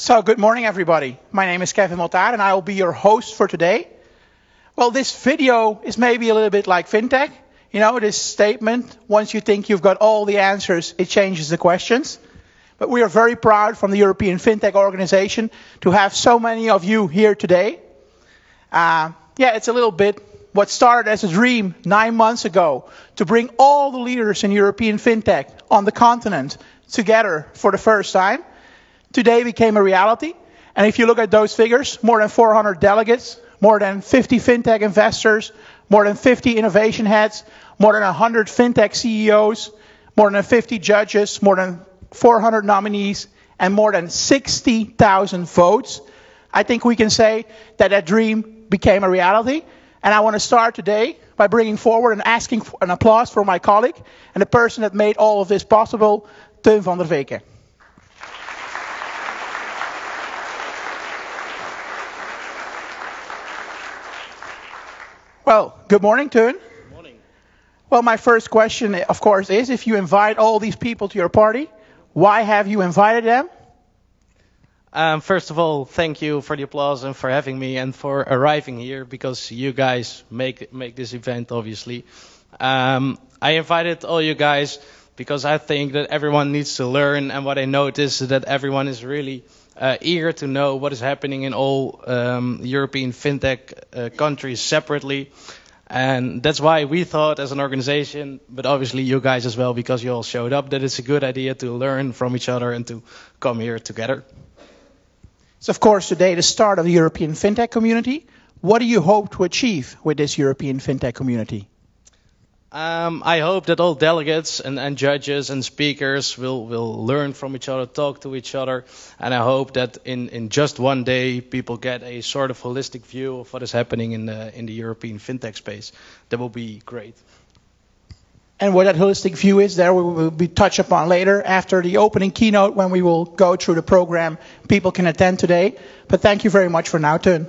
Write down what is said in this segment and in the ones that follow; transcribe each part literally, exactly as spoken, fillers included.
So good morning, everybody. My name is Kevin Motard, and I will be your host for today. Well, this video is maybe a little bit like FinTech. You know, this statement, once you think you've got all the answers, it changes the questions. But we are very proud from the European Fintech Organization to have so many of you here today. Uh, yeah, it's a little bit what started as a dream nine months ago to bring all the leaders in European Fintech on the continent together for the first time. Today became a reality, and if you look at those figures, more than four hundred delegates, more than fifty fintech investors, more than fifty innovation heads, more than one hundred fintech C E Os, more than fifty judges, more than four hundred nominees, and more than sixty thousand votes, I think we can say that that dream became a reality. And I want to start today by bringing forward and asking for an applause for my colleague and the person that made all of this possible, Teun van der Weken. Well, good morning, Teun. Good morning. Well, my first question, of course, is if you invite all these people to your party, why have you invited them? Um, first of all, thank you for the applause and for having me and for arriving here, because you guys make make this event, obviously. Um, I invited all you guys because I think that everyone needs to learn, and what I noticed is that everyone is really Uh, eager to know what is happening in all um, European fintech uh, countries separately. And that's why we thought as an organization, but obviously you guys as well, because you all showed up, that it's a good idea to learn from each other and to come here together. So of course today the start of the European fintech community. What do you hope to achieve with this European fintech community? Um, I hope that all delegates and, and judges and speakers will, will learn from each other, talk to each other, and I hope that in, in just one day people get a sort of holistic view of what is happening in the, in the European fintech space. That will be great. And what that holistic view is, there we will be touched upon later after the opening keynote when we will go through the program people can attend today. But thank you very much for now, Teun.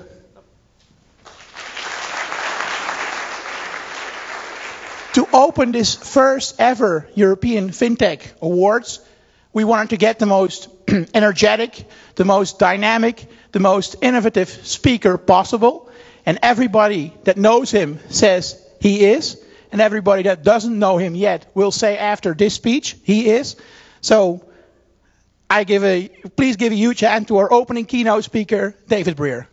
To open this first ever European FinTech Awards, we wanted to get the most energetic, the most dynamic, the most innovative speaker possible. And everybody that knows him says he is. And everybody that doesn't know him yet will say after this speech, he is. So I give a, please give a huge hand to our opening keynote speaker, David Brear.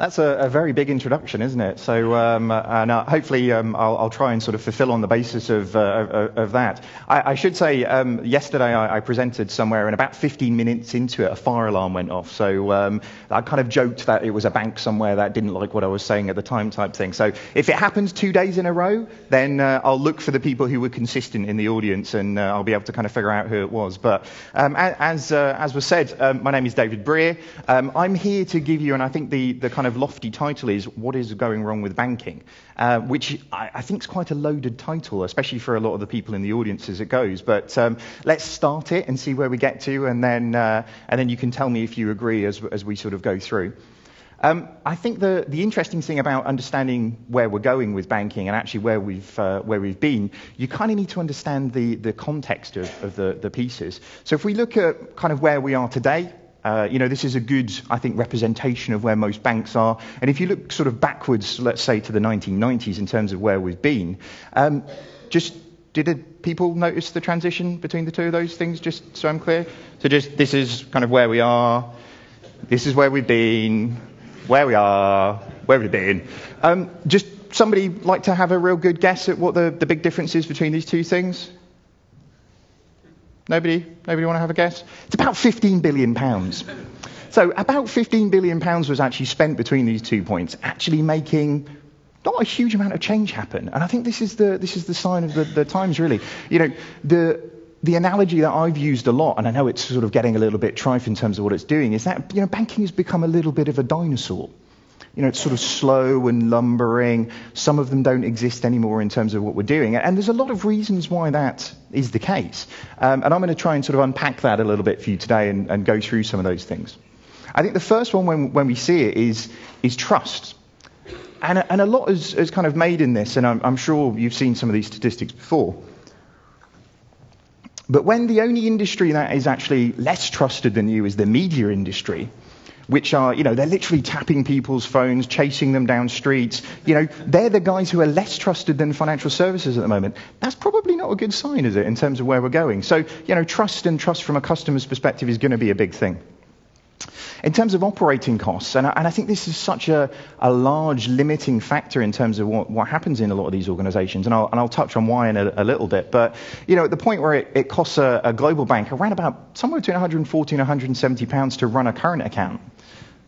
That's a, a very big introduction, isn't it? So, um, and uh, hopefully, um, I'll, I'll try and sort of fulfill on the basis of uh, of, of that. I, I should say, um, yesterday I, I presented somewhere, and about fifteen minutes into it, a fire alarm went off. So, um, I kind of joked that it was a bank somewhere that didn't like what I was saying at the time, type thing. So, if it happens two days in a row, then uh, I'll look for the people who were consistent in the audience, and uh, I'll be able to kind of figure out who it was. But um, as uh, as was said, um, my name is David Brear. Um, I'm here to give you, and I think the the kind of Of lofty title is what is going wrong with banking, uh, which I, I think is quite a loaded title, especially for a lot of the people in the audience as it goes. But um, let's start it and see where we get to, and then uh, and then you can tell me if you agree as as we sort of go through. Um, I think the, the interesting thing about understanding where we're going with banking and actually where we've, uh, where we've been, you kind of need to understand the, the context of, of the, the pieces. So if we look at kind of where we are today, Uh, you know, this is a good, I think, representation of where most banks are. And if you look sort of backwards, let's say, to the nineteen nineties in terms of where we've been, um, just did people notice the transition between the two of those things, just so I'm clear? So just this is kind of where we are, this is where we've been, where we are, where we've been. Um, just somebody like to have a real good guess at what the, the big difference is between these two things? Nobody? Nobody want to have a guess? It's about fifteen billion pounds. So about fifteen billion pounds was actually spent between these two points, actually making not a huge amount of change happen. And I think this is the, this is the sign of the, the times, really. You know, the... The analogy that I've used a lot, and I know it's sort of getting a little bit trite in terms of what it's doing, is that, you know, banking has become a little bit of a dinosaur. You know, it's sort of slow and lumbering. Some of them don't exist anymore in terms of what we're doing. And there's a lot of reasons why that is the case. Um, and I'm going to try and sort of unpack that a little bit for you today and, and go through some of those things. I think the first one, when, when we see it, is, is trust. And, and a lot is, is kind of made in this, and I'm, I'm sure you've seen some of these statistics before. But when the only industry that is actually less trusted than you is the media industry, which are, you know, they're literally tapping people's phones, chasing them down streets. You know, they're the guys who are less trusted than financial services at the moment. That's probably not a good sign, is it, in terms of where we're going? So, you know, trust and trust from a customer's perspective is going to be a big thing. In terms of operating costs, and I, and I think this is such a, a large limiting factor in terms of what, what happens in a lot of these organizations, and I'll, and I'll touch on why in a, a little bit, but you know, at the point where it, it costs a, a global bank around about somewhere between one hundred forty and one hundred seventy pounds to run a current account,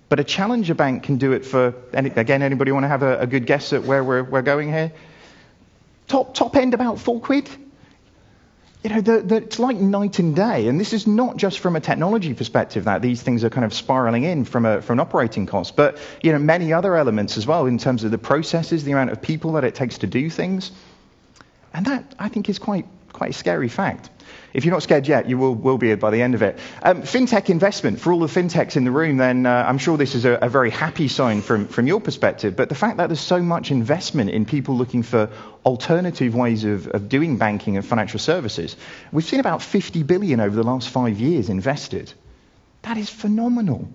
but a challenger bank can do it for, any, again, anybody want to have a, a good guess at where we're, we're going here? Top, top end about four quid? You know, the, the, it's like night and day, and this is not just from a technology perspective that these things are kind of spiraling in from, a, from an operating cost, but, you know, many other elements as well in terms of the processes, the amount of people that it takes to do things. And that, I think, is quite, quite a scary fact. If you're not scared yet, you will, will be by the end of it. Um, fintech investment. For all the fintechs in the room, then uh, I'm sure this is a, a very happy sign from, from your perspective, but the fact that there's so much investment in people looking for alternative ways of, of doing banking and financial services, we've seen about fifty billion over the last five years invested. That is phenomenal.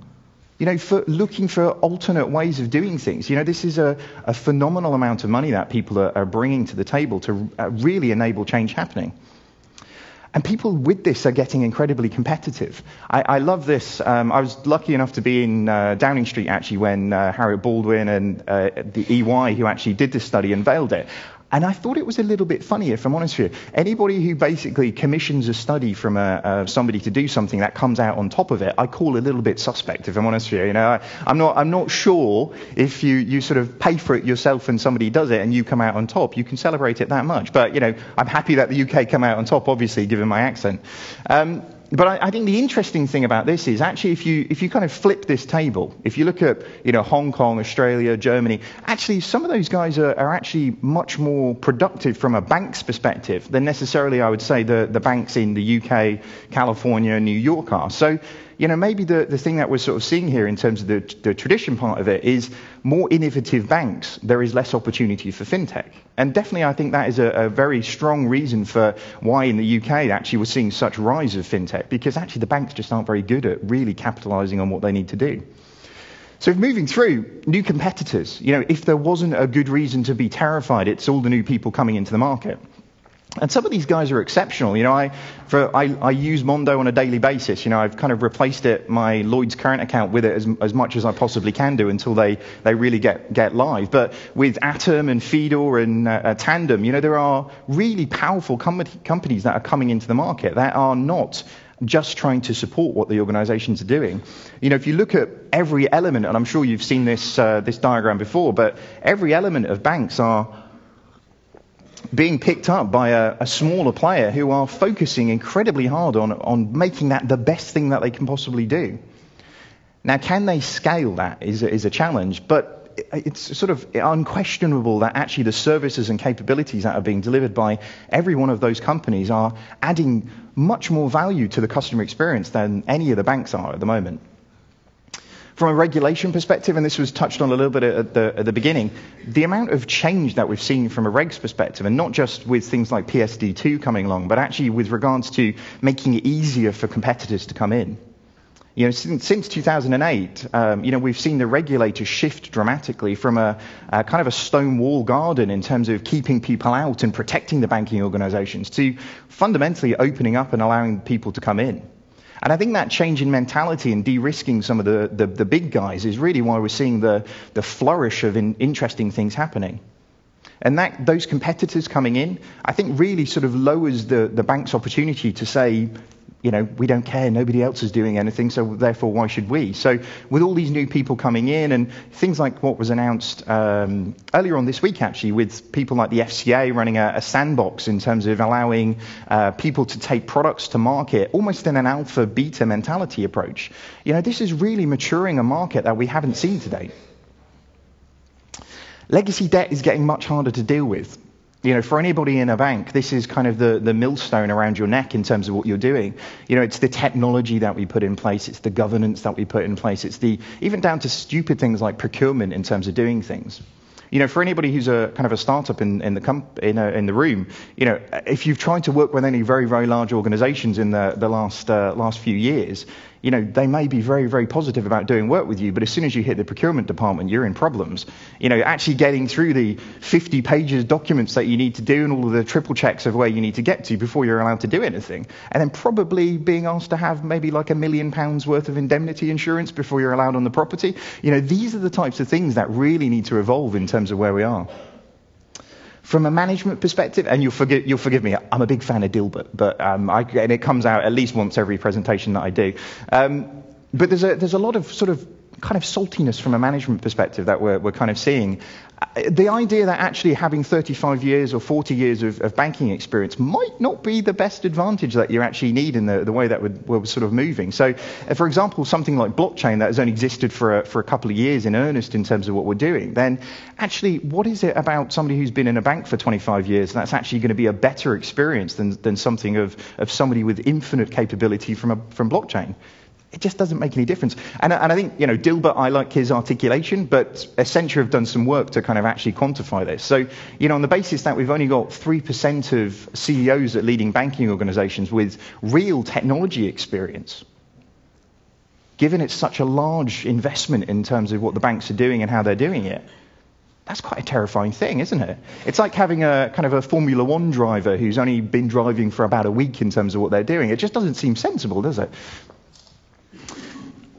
You know, for looking for alternate ways of doing things. You know, this is a, a phenomenal amount of money that people are, are bringing to the table to uh, really enable change happening. And people with this are getting incredibly competitive. I, I love this. Um, I was lucky enough to be in uh, Downing Street, actually, when uh, Harriet Baldwin and uh, the E Y, who actually did this study, unveiled it. And I thought it was a little bit funny, if I'm honest with you. Anybody who basically commissions a study from a, uh, somebody to do something that comes out on top of it, I call a little bit suspect, if I'm honest with you. You know, I, I'm not, I'm not sure if you, you sort of pay for it yourself and somebody does it and you come out on top, you can celebrate it that much. But, you know, I'm happy that the U K come out on top, obviously, given my accent. Um, But I, I think the interesting thing about this is actually if you if you kind of flip this table, if you look at, you know, Hong Kong, Australia, Germany, actually some of those guys are, are actually much more productive from a bank's perspective than necessarily I would say the, the banks in the U K, California, New York are. So, you know, maybe the, the thing that we're sort of seeing here in terms of the, the tradition part of it is more innovative banks, there is less opportunity for fintech. And definitely I think that is a, a very strong reason for why in the U K actually we're seeing such rise of fintech, because actually the banks just aren't very good at really capitalizing on what they need to do. So moving through, new competitors. You know, if there wasn't a good reason to be terrified, it's all the new people coming into the market. And some of these guys are exceptional. You know, I, for, I, I use Mondo on a daily basis. You know, I've kind of replaced it, my Lloyd's current account with it as, as much as I possibly can do until they, they really get, get live. But with Atom and Fidor and uh, Tandem, you know, there are really powerful com companies that are coming into the market that are not just trying to support what the organizations are doing. You know, if you look at every element, and I'm sure you've seen this, uh, this diagram before, but every element of banks are being picked up by a, a smaller player who are focusing incredibly hard on, on making that the best thing that they can possibly do. Now, can they scale that is a, is a challenge, but it's sort of unquestionable that actually the services and capabilities that are being delivered by every one of those companies are adding much more value to the customer experience than any of the banks are at the moment. From a regulation perspective, and this was touched on a little bit at the, at the beginning, the amount of change that we've seen from a regs perspective, and not just with things like P S D two coming along, but actually with regards to making it easier for competitors to come in. You know, since, since two thousand eight, um, you know, we've seen the regulator shift dramatically from a, a kind of a stone wall garden in terms of keeping people out and protecting the banking organizations to fundamentally opening up and allowing people to come in. And I think that change in mentality and de-risking some of the, the, the big guys is really why we're seeing the, the flourish of in, interesting things happening. And that, those competitors coming in, I think really sort of lowers the, the bank's opportunity to say, you know, we don't care, nobody else is doing anything, so therefore why should we? So with all these new people coming in and things like what was announced um, earlier on this week, actually, with people like the F C A running a, a sandbox in terms of allowing uh, people to take products to market, almost in an alpha beta mentality approach. You know, this is really maturing a market that we haven't seen to date. Legacy debt is getting much harder to deal with. You know, for anybody in a bank, this is kind of the, the millstone around your neck in terms of what you're doing. You know, it's the technology that we put in place, it's the governance that we put in place, it's the, even down to stupid things like procurement in terms of doing things. you know, for anybody who's a kind of a startup in, in the comp in, a, in the room, you know, if you've tried to work with any very, very large organizations in the, the last uh, last few years, you know, they may be very, very positive about doing work with you, but as soon as you hit the procurement department, you're in problems. You know, actually getting through the fifty pages documents that you need to do and all of the triple checks of where you need to get to before you're allowed to do anything, and then probably being asked to have maybe like a million pounds worth of indemnity insurance before you're allowed on the property. You know, these are the types of things that really need to evolve in terms of where we are. From a management perspective, and you'll forgive, you'll forgive me, I'm a big fan of Dilbert, but um, I, and it comes out at least once every presentation that I do. Um, but there's a, there's a lot of sort of kind of saltiness from a management perspective that we're, we're kind of seeing. The idea that actually having thirty-five years or forty years of, of banking experience might not be the best advantage that you actually need in the, the way that we're, we're sort of moving. So, for example, something like blockchain that has only existed for a, for a couple of years in earnest in terms of what we're doing, then actually what is it about somebody who's been in a bank for twenty-five years that's actually going to be a better experience than, than something of, of somebody with infinite capability from, a, from blockchain? It just doesn't make any difference. And, and I think, you know, Dilbert, I like his articulation, but Accenture have done some work to kind of actually quantify this. So, you know, on the basis that we've only got three percent of C E Os at leading banking organizations with real technology experience, given it's such a large investment in terms of what the banks are doing and how they're doing it, that's quite a terrifying thing, isn't it? It's like having a kind of a Formula One driver who's only been driving for about a week in terms of what they're doing. It just doesn't seem sensible, does it?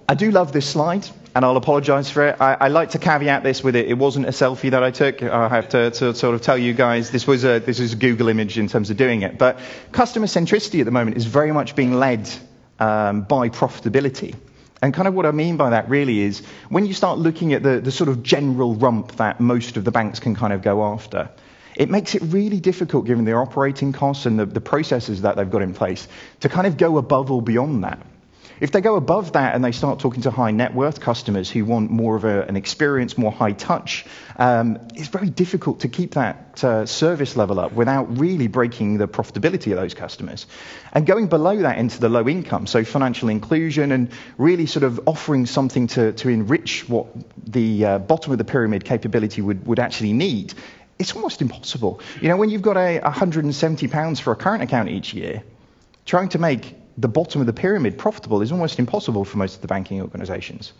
I do love this slide, and I'll apologise for it. I, I like to caveat this with it. It wasn't a selfie that I took. I have to, to sort of tell you guys this was a this is a Google image in terms of doing it. But customer centricity at the moment is very much being led um, by profitability. And kind of what I mean by that really is when you start looking at the, the sort of general rump that most of the banks can kind of go after, it makes it really difficult, given their operating costs and the, the processes that they've got in place, to kind of go above or beyond that. If they go above that and they start talking to high net worth customers who want more of a, an experience, more high touch, um, it's very difficult to keep that uh, service level up without really breaking the profitability of those customers. And going below that into the low income, so financial inclusion and really sort of offering something to, to enrich what the uh, bottom of the pyramid capability would, would actually need, it's almost impossible. You know, when you've got a one hundred and seventy pounds for a current account each year, trying to make the bottom of the pyramid profitable is almost impossible for most of the banking organizations.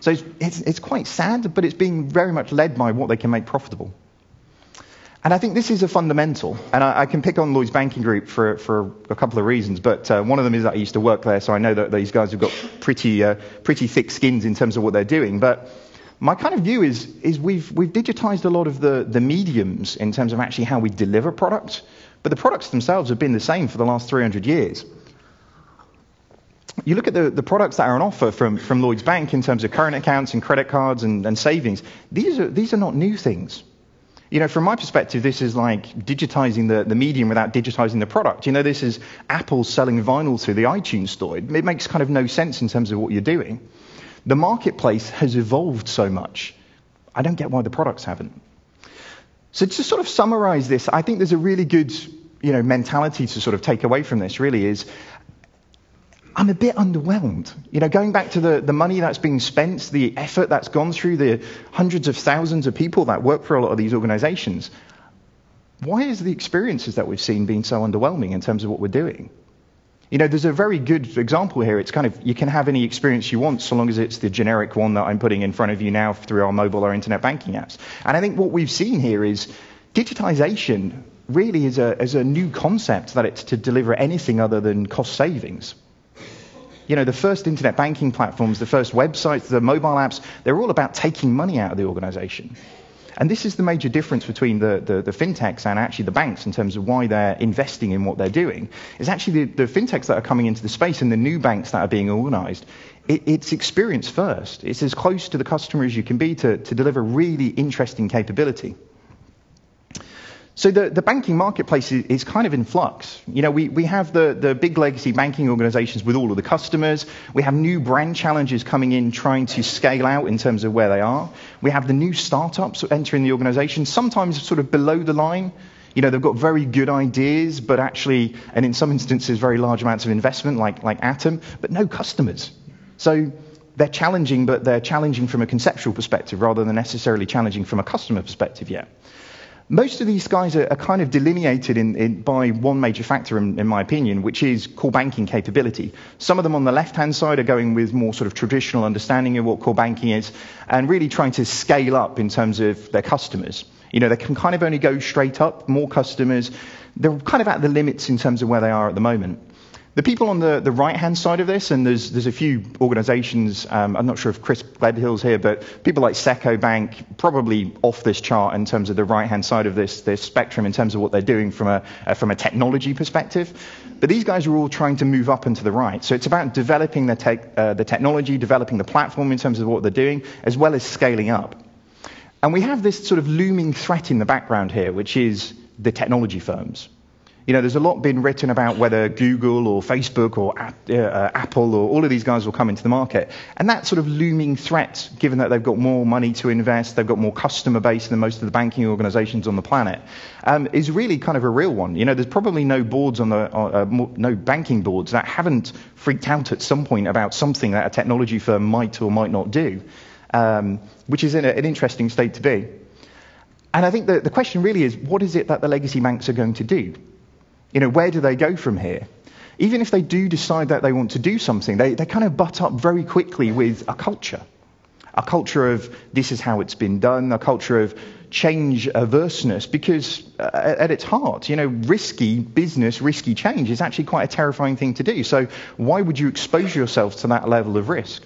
So it's, it's, it's quite sad, but it's being very much led by what they can make profitable. And I think this is a fundamental, and I, I can pick on Lloyds Banking Group for, for a couple of reasons, but uh, one of them is that I used to work there, so I know that these guys have got pretty, uh, pretty thick skins in terms of what they're doing. But my kind of view is, is we've, we've digitized a lot of the, the mediums in terms of actually how we deliver products, but the products themselves have been the same for the last three hundred years. You look at the, the products that are on offer from, from Lloyds Bank in terms of current accounts and credit cards and, and savings, these are, these are not new things. You know, from my perspective, this is like digitizing the, the medium without digitizing the product. You know, this is Apple selling vinyl through the iTunes store. It, it makes kind of no sense in terms of what you're doing. The marketplace has evolved so much. I don't get why the products haven't. So to sort of summarize this, I think there's a really good, you know, mentality to sort of take away from this really is, I'm a bit underwhelmed. You know, going back to the, the money that's being spent, the effort that's gone through, the hundreds of thousands of people that work for a lot of these organizations, why is the experiences that we've seen being so underwhelming in terms of what we're doing? You know, there's a very good example here. It's kind of, you can have any experience you want so long as it's the generic one that I'm putting in front of you now through our mobile or internet banking apps. And I think what we've seen here is digitization really is a, is a new concept that it's to deliver anything other than cost savings. You know, the first internet banking platforms, the first websites, the mobile apps, they're all about taking money out of the organization. And this is the major difference between the, the, the fintechs and actually the banks in terms of why they're investing in what they're doing. It's actually the, the fintechs that are coming into the space and the new banks that are being organized. It, it's experience first. It's as close to the customer as you can be to, to deliver really interesting capability. So the, the banking marketplace is, is kind of in flux. You know, we, we have the, the big legacy banking organizations with all of the customers. We have new brand challenges coming in trying to scale out in terms of where they are. We have the new startups entering the organization, sometimes sort of below the line. You know, they've got very good ideas, but actually, and in some instances, very large amounts of investment like, like Atom, but no customers. So they're challenging, but they're challenging from a conceptual perspective rather than necessarily challenging from a customer perspective yet. Most of these guys are, are kind of delineated in, in, by one major factor, in, in my opinion, which is core banking capability. Some of them on the left-hand side are going with more sort of traditional understanding of what core banking is and really trying to scale up in terms of their customers. You know, they can kind of only go straight up, more customers. They're kind of at the limits in terms of where they are at the moment. The people on the, the right-hand side of this, and there's, there's a few organizations, um, I'm not sure if Chris Gledhill's here, but people like Saxo Bank, probably off this chart in terms of the right-hand side of this, this spectrum in terms of what they're doing from a, uh, from a technology perspective. But these guys are all trying to move up and to the right. So it's about developing the, tech, uh, the technology, developing the platform in terms of what they're doing, as well as scaling up. And we have this sort of looming threat in the background here, which is the technology firms. You know, there's a lot been written about whether Google or Facebook or uh, Apple or all of these guys will come into the market. And that sort of looming threat, given that they've got more money to invest, they've got more customer base than most of the banking organizations on the planet, um, is really kind of a real one. You know, there's probably no boards on the, uh, no banking boards that haven't freaked out at some point about something that a technology firm might or might not do, um, which is in a, an interesting state to be. And I think the, the question really is, what is it that the legacy banks are going to do? You know, where do they go from here? Even if they do decide that they want to do something, they, they kind of butt up very quickly with a culture. A culture of this is how it's been done, a culture of change averseness, because uh, at its heart, you know, risky business, risky change is actually quite a terrifying thing to do. So why would you expose yourself to that level of risk?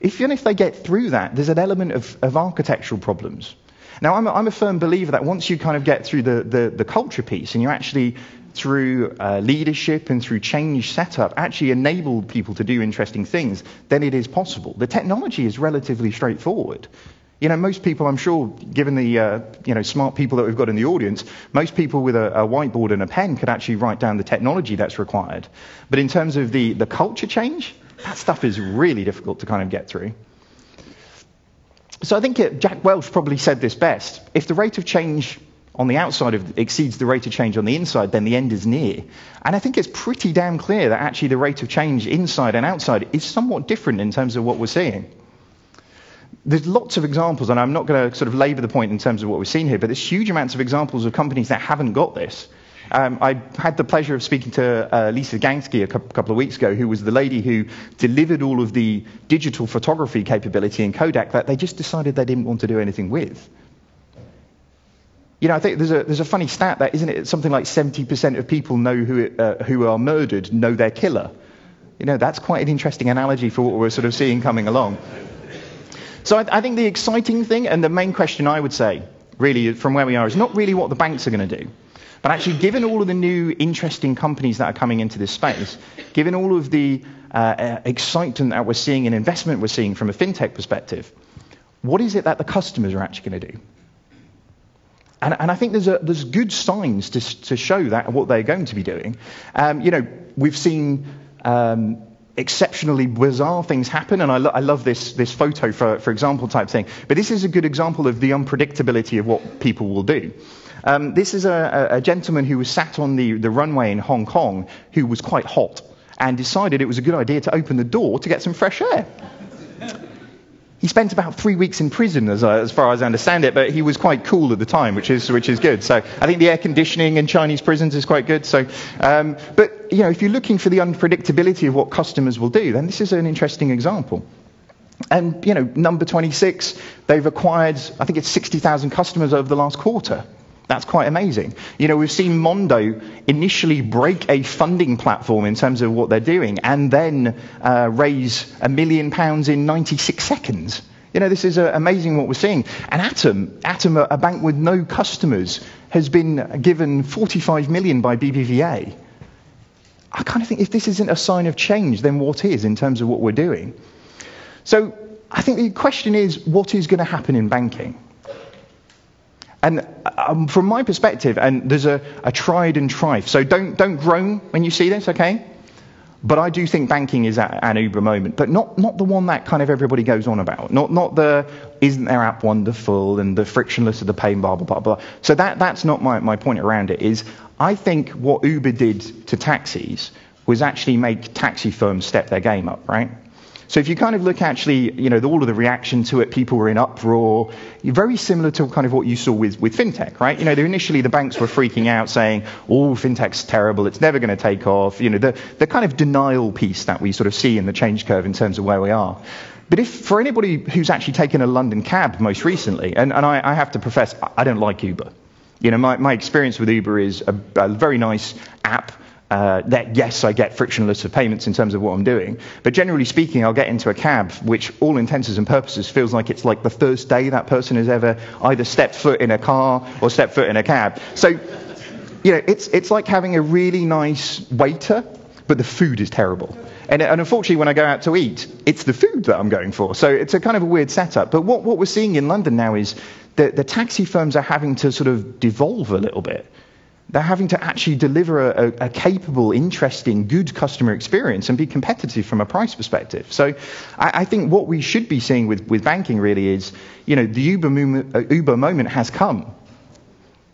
If, even if they get through that, there's an element of, of architectural problems. Now, I'm a, I'm a firm believer that once you kind of get through the, the, the culture piece and you actually, through uh, leadership and through change setup, actually enable people to do interesting things, then it is possible. The technology is relatively straightforward. You know, most people, I'm sure, given the uh, you know, smart people that we've got in the audience, most people with a, a whiteboard and a pen could actually write down the technology that's required. But in terms of the, the culture change, that stuff is really difficult to kind of get through. So I think it, Jack Welch probably said this best. If the rate of change on the outside of, exceeds the rate of change on the inside, then the end is near. And I think it's pretty damn clear that actually the rate of change inside and outside is somewhat different in terms of what we're seeing. There's lots of examples, and I'm not going to sort of labour the point in terms of what we've seen here, but there's huge amounts of examples of companies that haven't got this. Um, I had the pleasure of speaking to uh, Lisa Gansky a couple of weeks ago, who was the lady who delivered all of the digital photography capability in Kodak that they just decided they didn't want to do anything with. You know, I think there's a, there's a funny stat that, isn't it, something like seventy percent of people know who, uh, who are murdered know their killer. You know, that's quite an interesting analogy for what we're sort of seeing coming along. So I, I think the exciting thing and the main question I would say, really, from where we are, is not really what the banks are going to do. But actually, given all of the new interesting companies that are coming into this space, given all of the uh, excitement that we're seeing and investment we're seeing from a fintech perspective, what is it that the customers are actually going to do? And, and I think there's, a, there's good signs to, to show that what they're going to be doing. Um, you know, we've seen um, exceptionally bizarre things happen, and I, lo I love this, this photo, for, for example, type thing. But this is a good example of the unpredictability of what people will do. Um, this is a, a gentleman who was sat on the, the runway in Hong Kong who was quite hot and decided it was a good idea to open the door to get some fresh air. He spent about three weeks in prison, as, I, as far as I understand it, but he was quite cool at the time, which is, which is good. So I think the air conditioning in Chinese prisons is quite good. So, um, but, you know, if you're looking for the unpredictability of what customers will do, then this is an interesting example. And, you know, number twenty-six, they've acquired, I think it's sixty thousand customers over the last quarter. That's quite amazing. You know, we've seen Mondo initially break a funding platform in terms of what they're doing and then uh, raise a million pounds in ninety-six seconds. You know, this is uh, amazing what we're seeing. And Atom, Atom, a bank with no customers, has been given forty-five million by B B V A. I kind of think if this isn't a sign of change, then what is in terms of what we're doing? So I think the question is, what is going to happen in banking? And um, from my perspective, and there's a, a tried and trife, so don't, don't groan when you see this, okay? But I do think banking is at an uber moment, but not, not the one that kind of everybody goes on about. Not, not the, isn't their app wonderful, and the frictionless of the pain, blah, blah, blah, blah. So that, that's not my, my point around it, is I think what Uber did to taxis was actually make taxi firms step their game up, right? So if you kind of look actually, you know, all of the reaction to it, people were in uproar, very similar to kind of what you saw with, with FinTech, right? You know, initially the banks were freaking out saying, oh, FinTech's terrible, it's never going to take off, you know, the, the kind of denial piece that we sort of see in the change curve in terms of where we are. But if for anybody who's actually taken a London cab most recently, and, and I, I have to profess, I don't like Uber. You know, my, my experience with Uber is a, a very nice app. Uh, that, yes, I get frictionless of payments in terms of what I'm doing. But generally speaking, I'll get into a cab, which all intents and purposes feels like it's like the first day that person has ever either stepped foot in a car or stepped foot in a cab. So, you know, it's, it's like having a really nice waiter, but the food is terrible. And, and unfortunately, when I go out to eat, it's the food that I'm going for. So it's a kind of a weird setup. But what, what we're seeing in London now is that the taxi firms are having to sort of devolve a little bit. They're having to actually deliver a, a, a capable, interesting, good customer experience and be competitive from a price perspective. So I, I think what we should be seeing with, with banking really is, you know, the Uber moment, uh, Uber moment has come.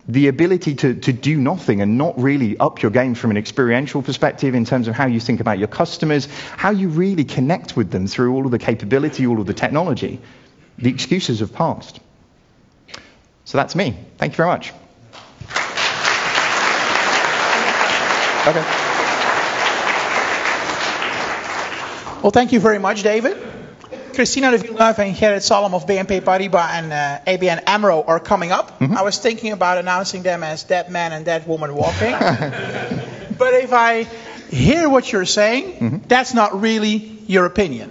The ability to, to do nothing and not really up your game from an experiential perspective in terms of how you think about your customers, how you really connect with them through all of the capability, all of the technology. The excuses have passed. So that's me. Thank you very much. Okay. Well, thank you very much, David. Cristina de Villeneuve and Gerrit Zalm of B N P Paribas and uh, A B N AMRO are coming up. Mm-hmm. I was thinking about announcing them as that man and that woman walking. But if I hear what you're saying, mm-hmm. that's not really your opinion.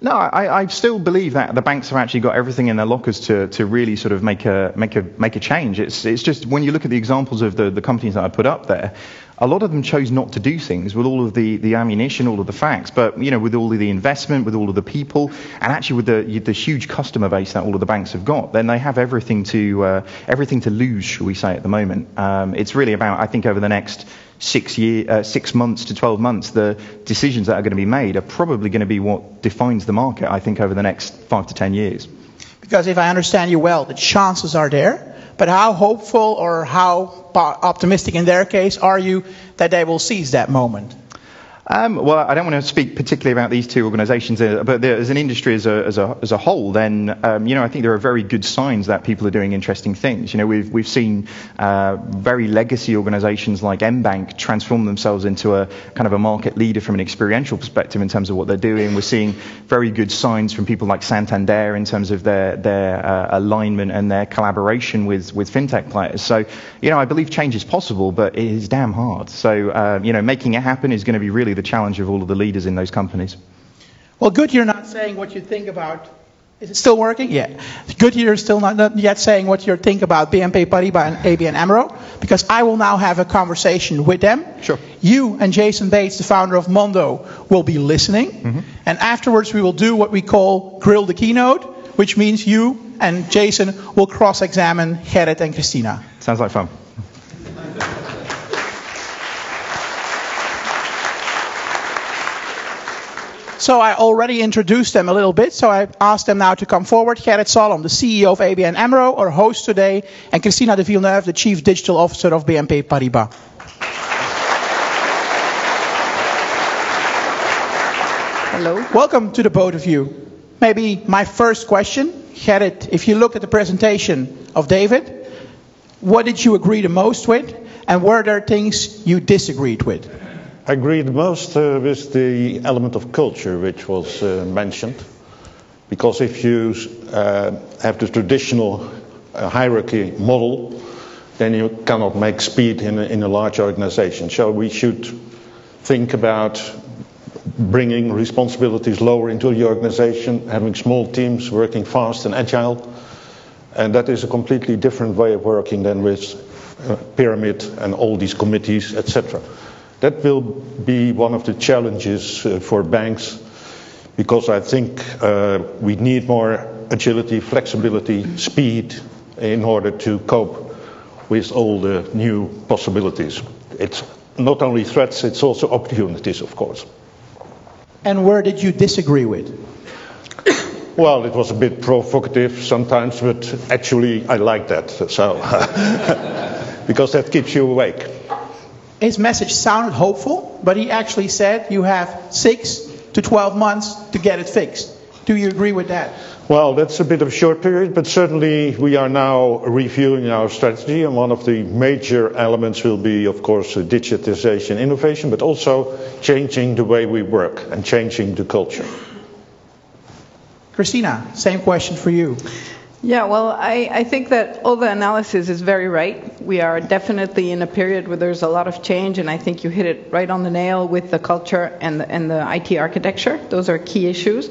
No, I, I still believe that the banks have actually got everything in their lockers to, to really sort of make a, make a, make a change. It's, it's just when you look at the examples of the, the companies that I put up there, a lot of them chose not to do things with all of the, the ammunition, all of the facts, but, you know, with all of the investment, with all of the people, and actually with the, the huge customer base that all of the banks have got, then they have everything to, uh, everything to lose, shall we say, at the moment. Um, it's really about, I think, over the next Six, year, uh, six months to twelve months, the decisions that are going to be made are probably going to be what defines the market, I think, over the next five to ten years. Because if I understand you well, the chances are there, but how hopeful or how optimistic in their case are you that they will seize that moment? Um, well, I don't want to speak particularly about these two organizations, but there, as an industry as a, as a, as a whole, then, um, you know, I think there are very good signs that people are doing interesting things. You know, we've, we've seen uh, very legacy organizations like mBank transform themselves into a kind of a market leader from an experiential perspective in terms of what they're doing. We're seeing very good signs from people like Santander in terms of their, their uh, alignment and their collaboration with, with fintech players. So, you know, I believe change is possible, but it is damn hard. So, uh, you know, making it happen is going to be really the challenge of all of the leaders in those companies. Well, good you're not saying what you think about. Is it still working? Yeah. Good you're still not, not yet saying what you think about B N P Paribas and A B N AMRO, because I will now have a conversation with them. Sure. You and Jason Bates, the founder of Mondo, will be listening, mm-hmm. and afterwards we will do what we call grill the keynote, which means you and Jason will cross-examine Gerrit and Cristina. Sounds like fun. So I already introduced them a little bit, so I asked them now to come forward. Gerrit Zalm, the C E O of A B N AMRO, our host today, and Cristina de Villeneuve, the Chief Digital Officer of B N P Paribas. Hello. Welcome to the both of you. Maybe my first question, Gerrit, if you look at the presentation of David, what did you agree the most with, and were there things you disagreed with? I agreed most uh, with the element of culture which was uh, mentioned, because if you uh, have the traditional uh, hierarchy model, then you cannot make speed in a, in a large organization. So we should think about bringing responsibilities lower into the organization, having small teams, working fast and agile, and that is a completely different way of working than with uh, pyramid and all these committees, et cetera. That will be one of the challenges uh, for banks, because I think uh, we need more agility, flexibility, speed in order to cope with all the new possibilities. It's not only threats, it's also opportunities, of course. And where did you disagree with? Well, it was a bit provocative sometimes, but actually I like that, so because that keeps you awake. His message sounded hopeful, but he actually said you have six to twelve months to get it fixed. Do you agree with that? Well, that's a bit of a short period, but certainly we are now reviewing our strategy, and one of the major elements will be, of course, digitization, innovation, but also changing the way we work and changing the culture. Cristina, same question for you. Yeah, well, I, I think that all the analysis is very right. We are definitely in a period where there's a lot of change, and I think you hit it right on the nail with the culture and the, and the I T architecture. Those are key issues.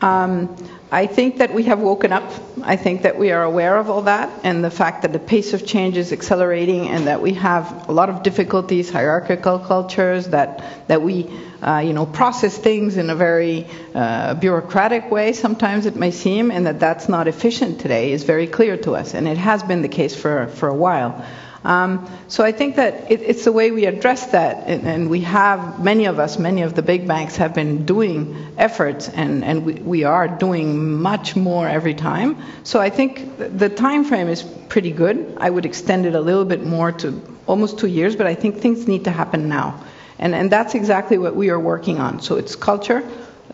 Um, I think that we have woken up. I think that we are aware of all that, and the fact that the pace of change is accelerating, and that we have a lot of difficulties, hierarchical cultures, that that we, uh, you know, process things in a very uh, bureaucratic way. Sometimes it may seem, and that that's not efficient today is very clear to us, and it has been the case for for a while. Um, so I think that it, it's the way we address that, and, and we have, many of us, many of the big banks have been doing efforts, and, and we, we are doing much more every time. So I think the time frame is pretty good. I would extend it a little bit more to almost two years, but I think things need to happen now. And, and that's exactly what we are working on. So it's culture,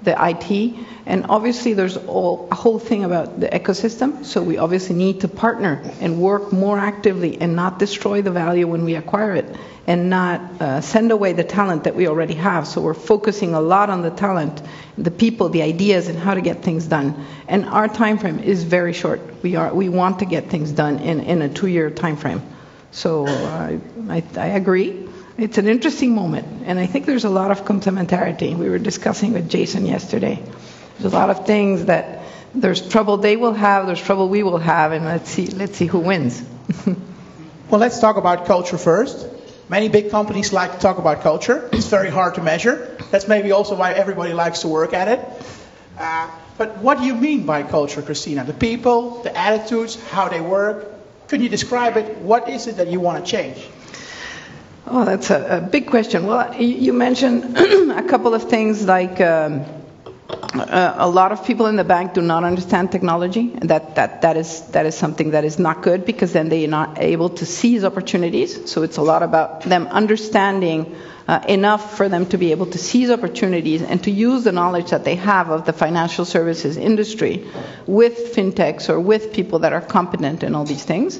the I T, and obviously there's all, a whole thing about the ecosystem, so we obviously need to partner and work more actively and not destroy the value when we acquire it, and not uh, send away the talent that we already have. So we're focusing a lot on the talent, the people, the ideas, and how to get things done. And our time frame is very short. We, are, we want to get things done in, in a two-year time frame. So uh, I, I agree. It's an interesting moment, and I think there's a lot of complementarity. We were discussing with Jason yesterday. There's a lot of things that there's trouble they will have, there's trouble we will have, and let's see, let's see who wins. Well, let's talk about culture first. Many big companies like to talk about culture. It's very hard to measure. That's maybe also why everybody likes to work at it. Uh, but what do you mean by culture, Cristina? The people, the attitudes, how they work. Could you describe it? What is it that you want to change? Oh, that's a, a big question. Well, you mentioned a couple of things, like um, a, a lot of people in the bank do not understand technology, and that, that, that, is, that is something that is not good, because then they are not able to seize opportunities. So it's a lot about them understanding uh, enough for them to be able to seize opportunities and to use the knowledge that they have of the financial services industry with fintechs or with people that are competent in all these things.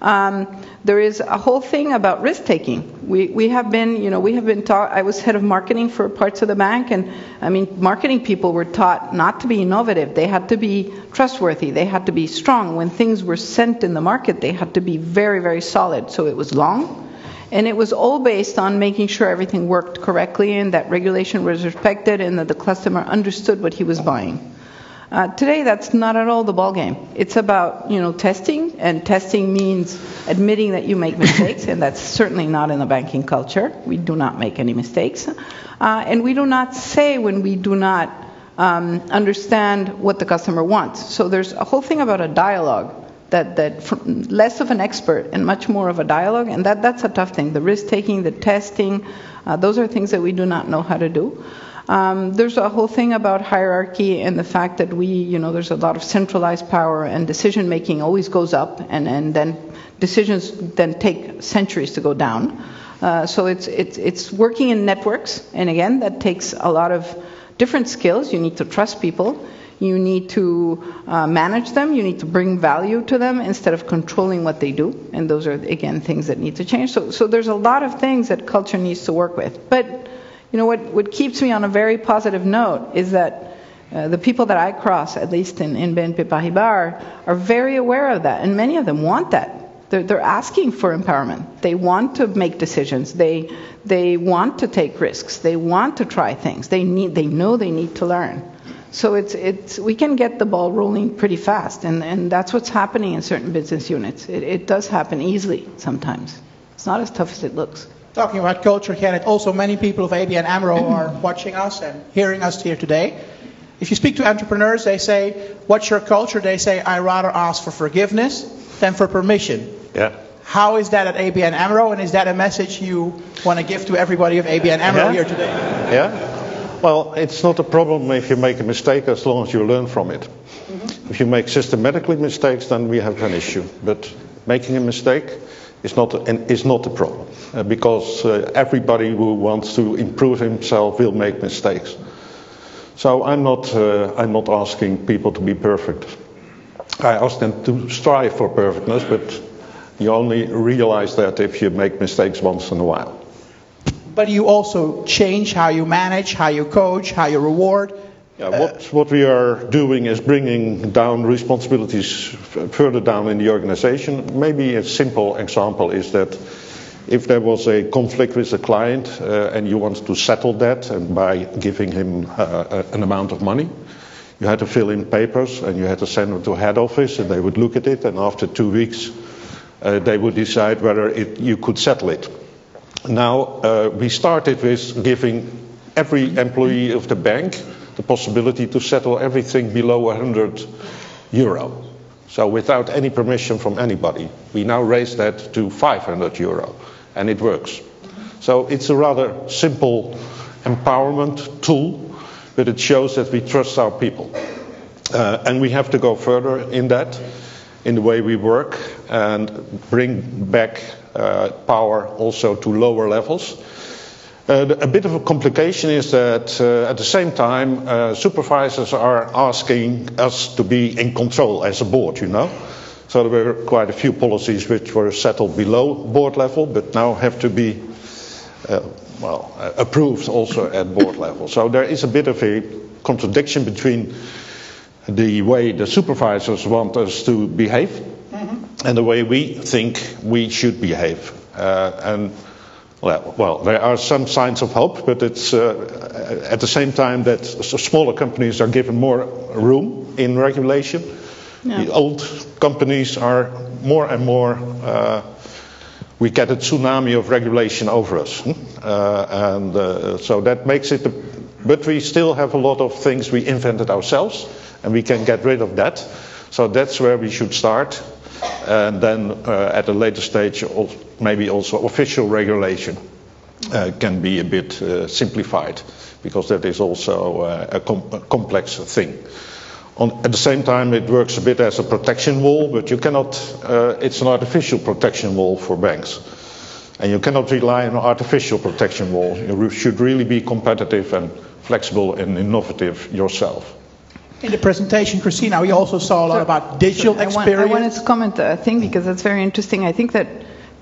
Um, there is a whole thing about risk taking. We we have been, you know, we have been taught. I was head of marketing for parts of the bank, and I mean, marketing people were taught not to be innovative. They had to be trustworthy. They had to be strong. When things were sent in the market, they had to be very, very solid. So it was long, and it was all based on making sure everything worked correctly, and that regulation was respected, and that the customer understood what he was buying. Uh, today, that's not at all the ballgame. It's about, you know, testing, and testing means admitting that you make mistakes, and that's certainly not in the banking culture. We do not make any mistakes. Uh, and we do not say when we do not um, understand what the customer wants. So there's a whole thing about a dialogue, that, that from less of an expert and much more of a dialogue, and that, that's a tough thing. The risk-taking, the testing, uh, those are things that we do not know how to do. Um, there's a whole thing about hierarchy, and the fact that we, you know, there's a lot of centralized power, and decision making always goes up, and, and then decisions then take centuries to go down. Uh, so it's, it's, it's working in networks, and again, that takes a lot of different skills. You need to trust people, you need to uh, manage them, you need to bring value to them instead of controlling what they do, and those are, again, things that need to change. So, so there's a lot of things that culture needs to work with. But you know, what, what keeps me on a very positive note is that uh, the people that I cross, at least in, in B N P Paribas, are, are very aware of that, and many of them want that. They're, they're asking for empowerment. They want to make decisions. They, they want to take risks. They want to try things. They, need, they know they need to learn. So it's, it's, we can get the ball rolling pretty fast, and, and that's what's happening in certain business units. It, it does happen easily sometimes. It's not as tough as it looks. Talking about culture, Gerrit, also many people of A B N AMRO are watching us and hearing us here today. If you speak to entrepreneurs, they say, what's your culture? They say, I rather ask for forgiveness than for permission. Yeah. How is that at A B N AMRO, and is that a message you want to give to everybody of A B N AMRO yeah. here today? Yeah. Well, it's not a problem if you make a mistake, as long as you learn from it. Mm-hmm. If you make systematically mistakes, then we have an issue. But making a mistake is not a, is not a problem, uh, because uh, everybody who wants to improve himself will make mistakes. So I'm not, uh, I'm not asking people to be perfect. I ask them to strive for perfectness, but you only realize that if you make mistakes once in a while. But you also change how you manage, how you coach, how you reward. Yeah, what, uh, what we are doing is bringing down responsibilities further down in the organization. Maybe a simple example is that if there was a conflict with a client uh, and you want to settle that and by giving him uh, an amount of money, you had to fill in papers and you had to send them to head office and they would look at it, and after two weeks uh, they would decide whether it, you could settle it. Now uh, we started with giving every employee of the bank the possibility to settle everything below one hundred euro. So without any permission from anybody. We now raise that to five hundred euro and it works. So it's a rather simple empowerment tool, but it shows that we trust our people. Uh, and we have to go further in that, in the way we work, and bring back uh, power also to lower levels. Uh, a bit of a complication is that uh, at the same time uh, supervisors are asking us to be in control as a board, you know. So there were quite a few policies which were settled below board level, but now have to be, uh, well, uh, approved also at board level. So there is a bit of a contradiction between the way the supervisors want us to behave mm-hmm. and the way we think we should behave. Uh, and Well, well, there are some signs of hope, but it's uh, at the same time that smaller companies are given more room in regulation. Yeah. The old companies are more and more, uh, we get a tsunami of regulation over us. Uh, and uh, so that makes it, a, but we still have a lot of things we invented ourselves, and we can get rid of that. So that's where we should start. And then uh, at a later stage, maybe also official regulation uh, can be a bit uh, simplified, because that is also uh, a, com a complex thing. On, at the same time, it works a bit as a protection wall, but you cannot, uh, it's an artificial protection wall for banks. And you cannot rely on an artificial protection wall. You should really be competitive and flexible and innovative yourself. In the presentation, Cristina, we also saw a lot so, about digital so I experience. Want, I wanted to comment, I think, because that's very interesting. I think that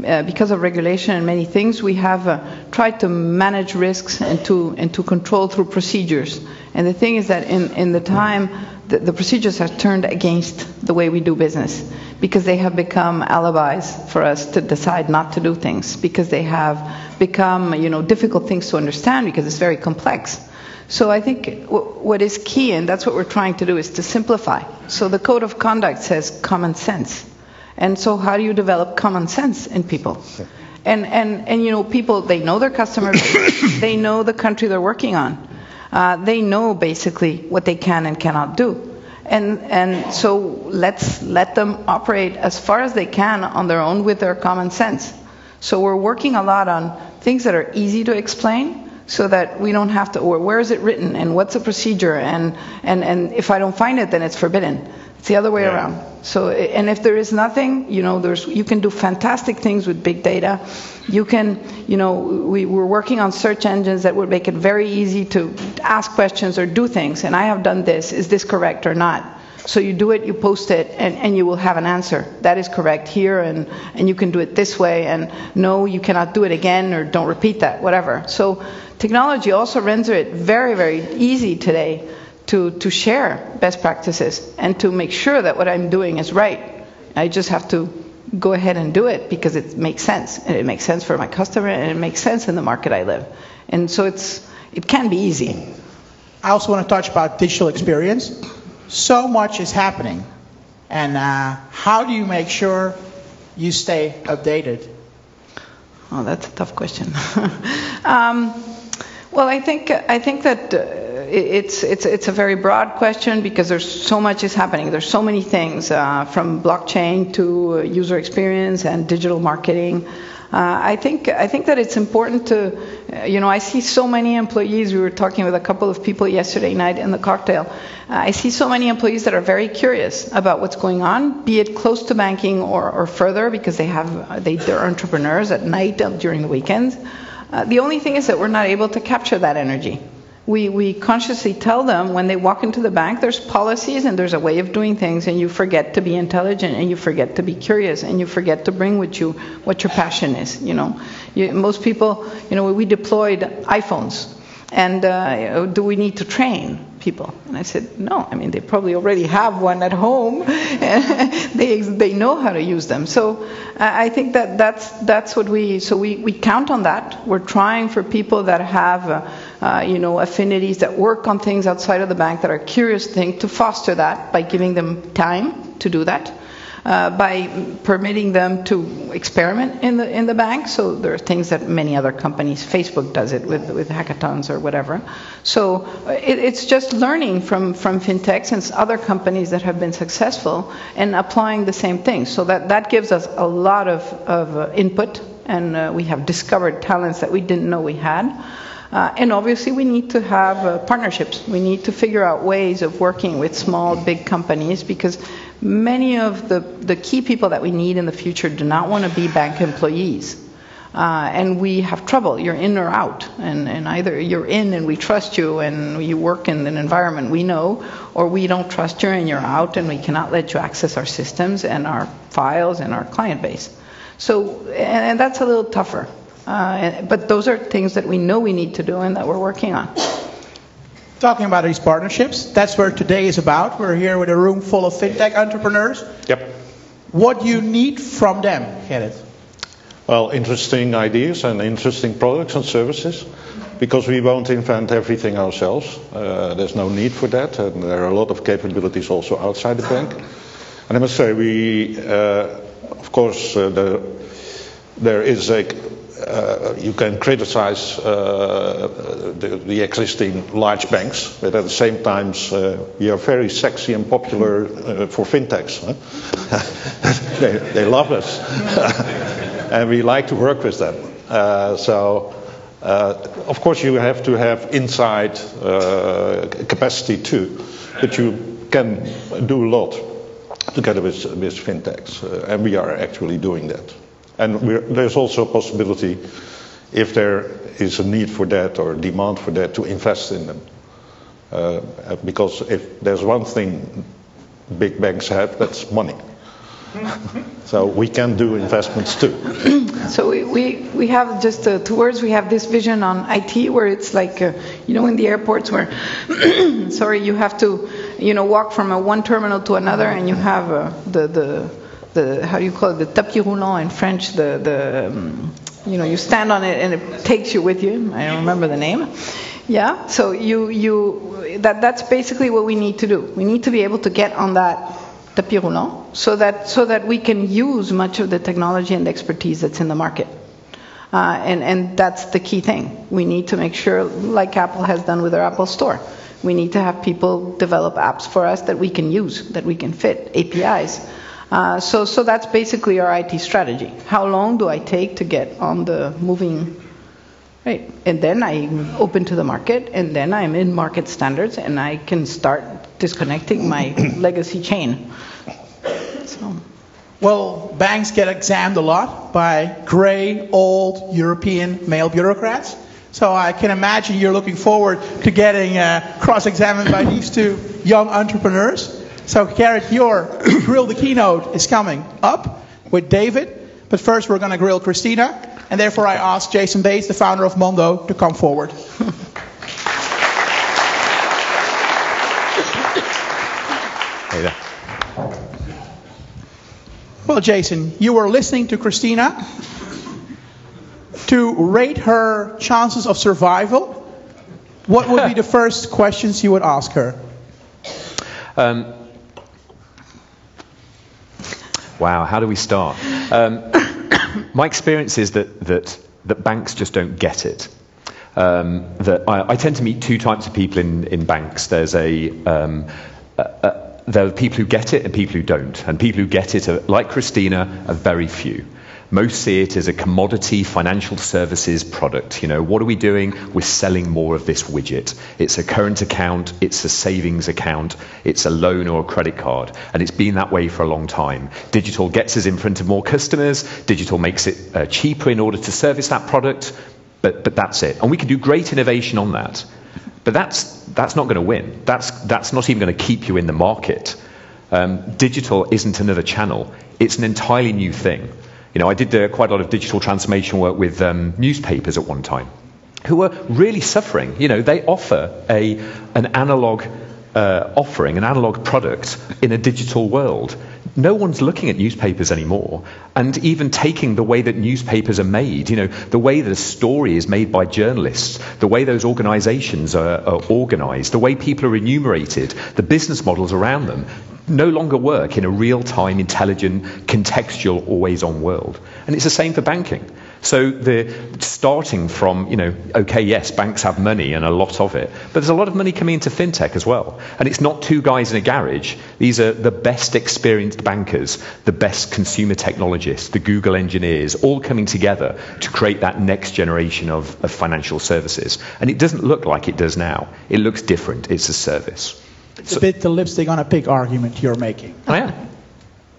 uh, because of regulation and many things, we have uh, tried to manage risks and to, and to control through procedures. And the thing is that in, in the time, the, the procedures have turned against the way we do business, because they have become alibis for us to decide not to do things, because they have become, you know, difficult things to understand, because it's very complex. So I think what is key, and that's what we're trying to do, is to simplify. So the code of conduct says common sense. And so how do you develop common sense in people? And, and, and you know, people, they know their customer base, they know the country they're working on. Uh, they know basically what they can and cannot do. And, and so let's let them operate as far as they can on their own with their common sense. So we're working a lot on things that are easy to explain, so that we don't have to, or where is it written, and what's the procedure, and, and, and if I don't find it, then it's forbidden. It's the other way yeah. around. So, and if there is nothing, you know, there's, you can do fantastic things with big data. You can, you know, we, we're working on search engines that would make it very easy to ask questions or do things, and I have done this, is this correct or not? So you do it, you post it, and, and you will have an answer. That is correct here, and, and you can do it this way, and no, you cannot do it again, or don't repeat that, whatever. So technology also renders it very, very easy today to, to share best practices and to make sure that what I'm doing is right. I just have to go ahead and do it because it makes sense, and it makes sense for my customer, and it makes sense in the market I live. And so it's, it can be easy. I also want to touch about digital experience. So much is happening, and uh, how do you make sure you stay updated? Oh, that's a tough question. um, well, I think I think that uh, it's it's it's a very broad question, because there's so much is happening. There's so many things, uh, from blockchain to user experience and digital marketing. Uh, I think I think that it's important to, uh, you know, I see so many employees. We were talking with a couple of people yesterday night in the cocktail. Uh, I see so many employees that are very curious about what's going on, be it close to banking or, or further, because they have they, they're entrepreneurs at night, during the weekends. Uh, the only thing is that we're not able to capture that energy. we, we consciously tell them when they walk into the bank, there's policies and there's a way of doing things, and you forget to be intelligent, and you forget to be curious, and you forget to bring with you what your passion is, you know. You, most people, you know, we deployed iPhones, and uh, do we need to train people? And I said, no, I mean, they probably already have one at home, they, they know how to use them. So I think that that's, that's what we, so we, we count on that. We're trying for people that have uh, Uh, you know, affinities, that work on things outside of the bank, that are curious things, to foster that by giving them time to do that, uh, by permitting them to experiment in the in the bank. So there are things that many other companies, Facebook does it with with hackathons or whatever. So it, it's just learning from from fintechs and other companies that have been successful and applying the same thing. So that that gives us a lot of of input, and uh, we have discovered talents that we didn't know we had. Uh, and obviously we need to have uh, partnerships. We need to figure out ways of working with small, big companies, because many of the, the key people that we need in the future do not want to be bank employees. Uh, and we have trouble. You're in or out. And, and either you're in and we trust you and you work in an environment we know, or we don't trust you and you're out and we cannot let you access our systems and our files and our client base. So, and, and that's a little tougher. Uh, but those are things that we know we need to do and that we're working on. Talking about these partnerships, that's where today is about. We're here with a room full of fintech entrepreneurs. Yep. What do you need from them, Gerrit? Well, interesting ideas and interesting products and services, because we won't invent everything ourselves. Uh, there's no need for that, and there are a lot of capabilities also outside the bank. And I must say, we, uh, of course, uh, the, there is a... Uh, you can criticize uh, the, the existing large banks, but at the same time uh, we are very sexy and popular uh, for fintechs. Huh? they, they love us, and we like to work with them. Uh, so, uh, of course, you have to have inside uh, capacity too, but you can do a lot together with, with fintechs, uh, and we are actually doing that. And we're, there's also a possibility, if there is a need for that or demand for that, to invest in them. Uh, because if there's one thing big banks have, that's money. So we can do investments too. So we, we, we have just uh, towards, we have this vision on I T where it's like, uh, you know, in the airports where, sorry, you have to, you know, walk from a one terminal to another, and you have uh, the... the The, how do you call it, the tapis roulant in French, the, the um, you know, you stand on it and it takes you with you. I don't remember the name. Yeah, so you, you that, that's basically what we need to do. We need to be able to get on that tapis roulant so that, so that we can use much of the technology and the expertise that's in the market. Uh, and, and that's the key thing. We need to make sure, like Apple has done with their Apple Store, we need to have people develop apps for us that we can use, that we can fit, A P Is. Uh, so, so that's basically our I T strategy. How long do I take to get on the moving right? And then I'm open to the market, and then I'm in market standards, and I can start disconnecting my legacy chain. So. Well, banks get examined a lot by gray, old, European male bureaucrats. So I can imagine you're looking forward to getting uh, cross-examined by these two young entrepreneurs. So, Gerrit, your Grill the Keynote is coming up with David, but first we're going to grill Cristina, and therefore I asked Jason Bates, the founder of Mondo, to come forward. Hey there. Well, Jason, you were listening to Cristina to rate her chances of survival. What would be the first questions you would ask her? Um, Wow, how do we start? Um, my experience is that, that, that banks just don't get it. Um, that I, I tend to meet two types of people in, in banks. There's a, um, a, a, there are people who get it and people who don't. And people who get it, are, like Cristina, are very few. Most see it as a commodity financial services product. You know, what are we doing? We're selling more of this widget. It's a current account, it's a savings account, it's a loan or a credit card. And it's been that way for a long time. Digital gets us in front of more customers. Digital makes it uh, cheaper in order to service that product. But, but that's it. And we can do great innovation on that. But that's that's not going to win. That's that's not even going to keep you in the market. Um, digital isn't another channel. It's an entirely new thing. You know, I did uh, quite a lot of digital transformation work with um, newspapers at one time, who were really suffering. You know, they offer a an analog uh, offering, an analog product in a digital world. No one's looking at newspapers anymore, and even taking the way that newspapers are made, you know, the way that a story is made by journalists, the way those organizations are, are organized, the way people are remunerated, the business models around them, no longer work in a real-time, intelligent, contextual, always-on world. And it's the same for banking. So the starting from, you know, okay, yes, banks have money and a lot of it, but there's a lot of money coming into fintech as well. And it's not two guys in a garage. These are the best experienced bankers, the best consumer technologists, the Google engineers, all coming together to create that next generation of, of financial services. And it doesn't look like it does now. It looks different. It's a service. It's so, a bit the lipstick on a pig argument you're making. I am.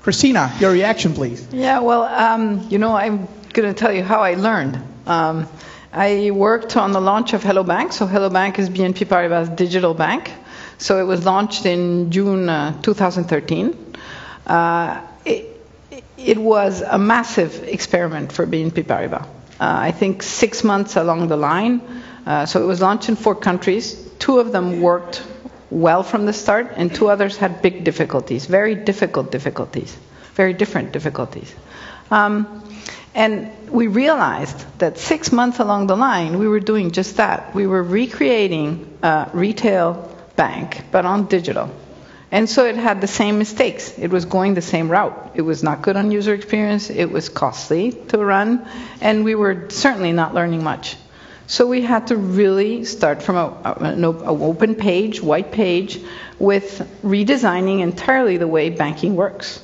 Cristina, your reaction, please. Yeah, well, um, you know, I'm going to tell you how I learned. Um, I worked on the launch of Hello Bank. So Hello Bank is B N P Paribas' digital bank. So it was launched in June uh, two thousand thirteen. Uh, it, it was a massive experiment for B N P Paribas. Uh, I think six months along the line. Uh, so it was launched in four countries. Two of them worked well from the start, and two others had big difficulties, very difficult difficulties, very different difficulties. Um, and we realized that six months along the line, we were doing just that. We were recreating a retail bank, but on digital. And so it had the same mistakes. It was going the same route. It was not good on user experience. It was costly to run, and we were certainly not learning much. So we had to really start from a, an open page, white page, with redesigning entirely the way banking works.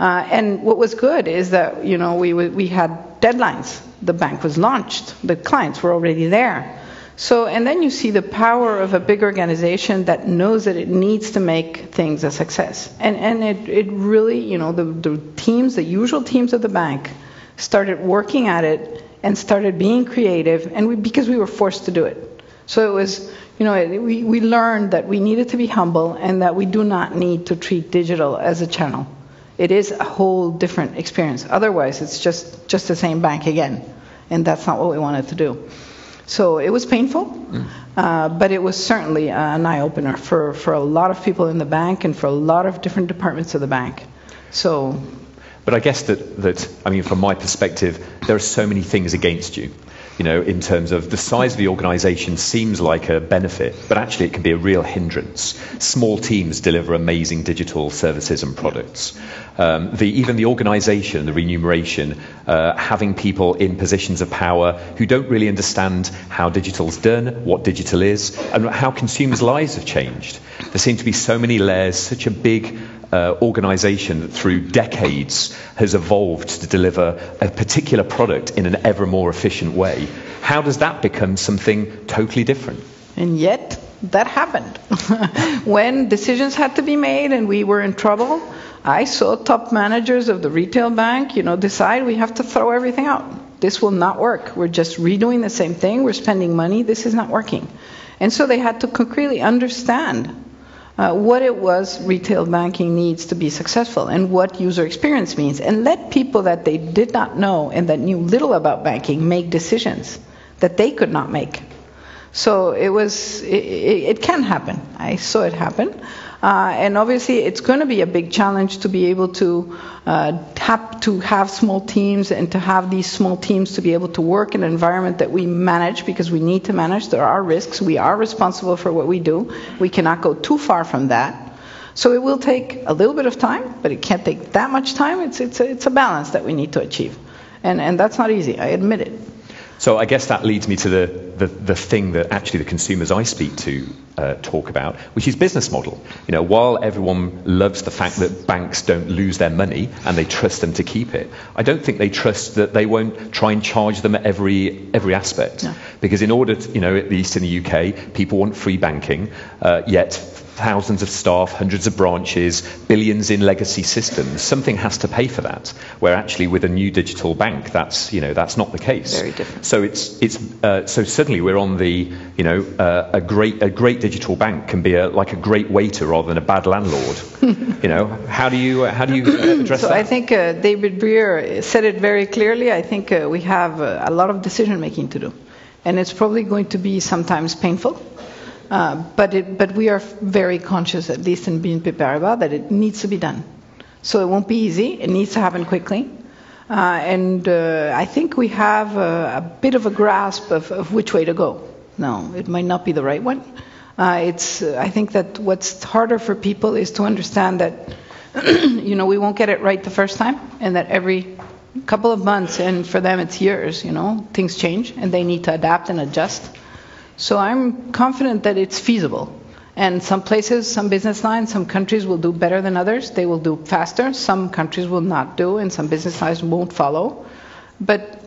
Uh, and what was good is that, you know, we, we had deadlines. The bank was launched. The clients were already there. So, and then you see the power of a big organization that knows that it needs to make things a success. And, and it, it really, you know, the, the teams, the usual teams of the bank started working at it and started being creative, and we, because we were forced to do it. So it was, you know, it, we, we learned that we needed to be humble and that we do not need to treat digital as a channel. It is a whole different experience. Otherwise, it's just, just the same bank again, and that's not what we wanted to do. So it was painful, mm. uh, but it was certainly an eye-opener for, for a lot of people in the bank and for a lot of different departments of the bank. So. But I guess that, that, I mean, from my perspective, there are so many things against you, you know, in terms of the size of the organization seems like a benefit, but actually it can be a real hindrance. Small teams deliver amazing digital services and products. Um, the, even the organization, the remuneration, uh, having people in positions of power who don't really understand how digital's done, what digital is, and how consumers' lives have changed. There seem to be so many layers, such a big Uh, organization that through decades has evolved to deliver a particular product in an ever more efficient way. How does that become something totally different? And yet, that happened. When decisions had to be made and we were in trouble, I saw top managers of the retail bank, you know, decide we have to throw everything out. This will not work. We're just redoing the same thing. We're spending money. This is not working. And so they had to concretely understand Uh, what it was retail banking needs to be successful and what user experience means, and let people that they did not know and that knew little about banking make decisions that they could not make. So it was, it, it can happen. I saw it happen. Uh, and obviously, it's going to be a big challenge to be able to uh, tap to have small teams and to have these small teams to be able to work in an environment that we manage, because we need to manage. There are risks. We are responsible for what we do. We cannot go too far from that. So it will take a little bit of time, but it can't take that much time. It's, it's, a, it's a balance that we need to achieve. And, and that's not easy. I admit it. So I guess that leads me to the, the, the thing that actually the consumers I speak to uh, talk about, which is business model. You know, while everyone loves the fact that banks don't lose their money and they trust them to keep it, I don't think they trust that they won't try and charge them at every, every aspect. No. Because in order to, you know, at least in the U K, people want free banking, uh, yet thousands of staff, hundreds of branches, billions in legacy systems. Something has to pay for that. Where actually, with a new digital bank, that's you know that's not the case. Very different. So it's it's uh, so suddenly we're on the you know uh, a great a great digital bank can be a, like a great waiter rather than a bad landlord. you know how do you uh, how do you address so that? So I think uh, David Brear said it very clearly. I think uh, we have uh, a lot of decision making to do, and it's probably going to be sometimes painful. Uh, but, it, but we are very conscious, at least in B N P Paribas, that it needs to be done. So it won't be easy. It needs to happen quickly. Uh, and uh, I think we have a, a bit of a grasp of, of which way to go. No, it might not be the right one. Uh, it's, uh, I think that what's harder for people is to understand that you know, we won't get it right the first time, and that every couple of months, and for them it's years, you know, things change, and they need to adapt and adjust. So I'm confident that it's feasible. And some places, some business lines, some countries will do better than others. They will do faster. Some countries will not do, and some business lines won't follow. But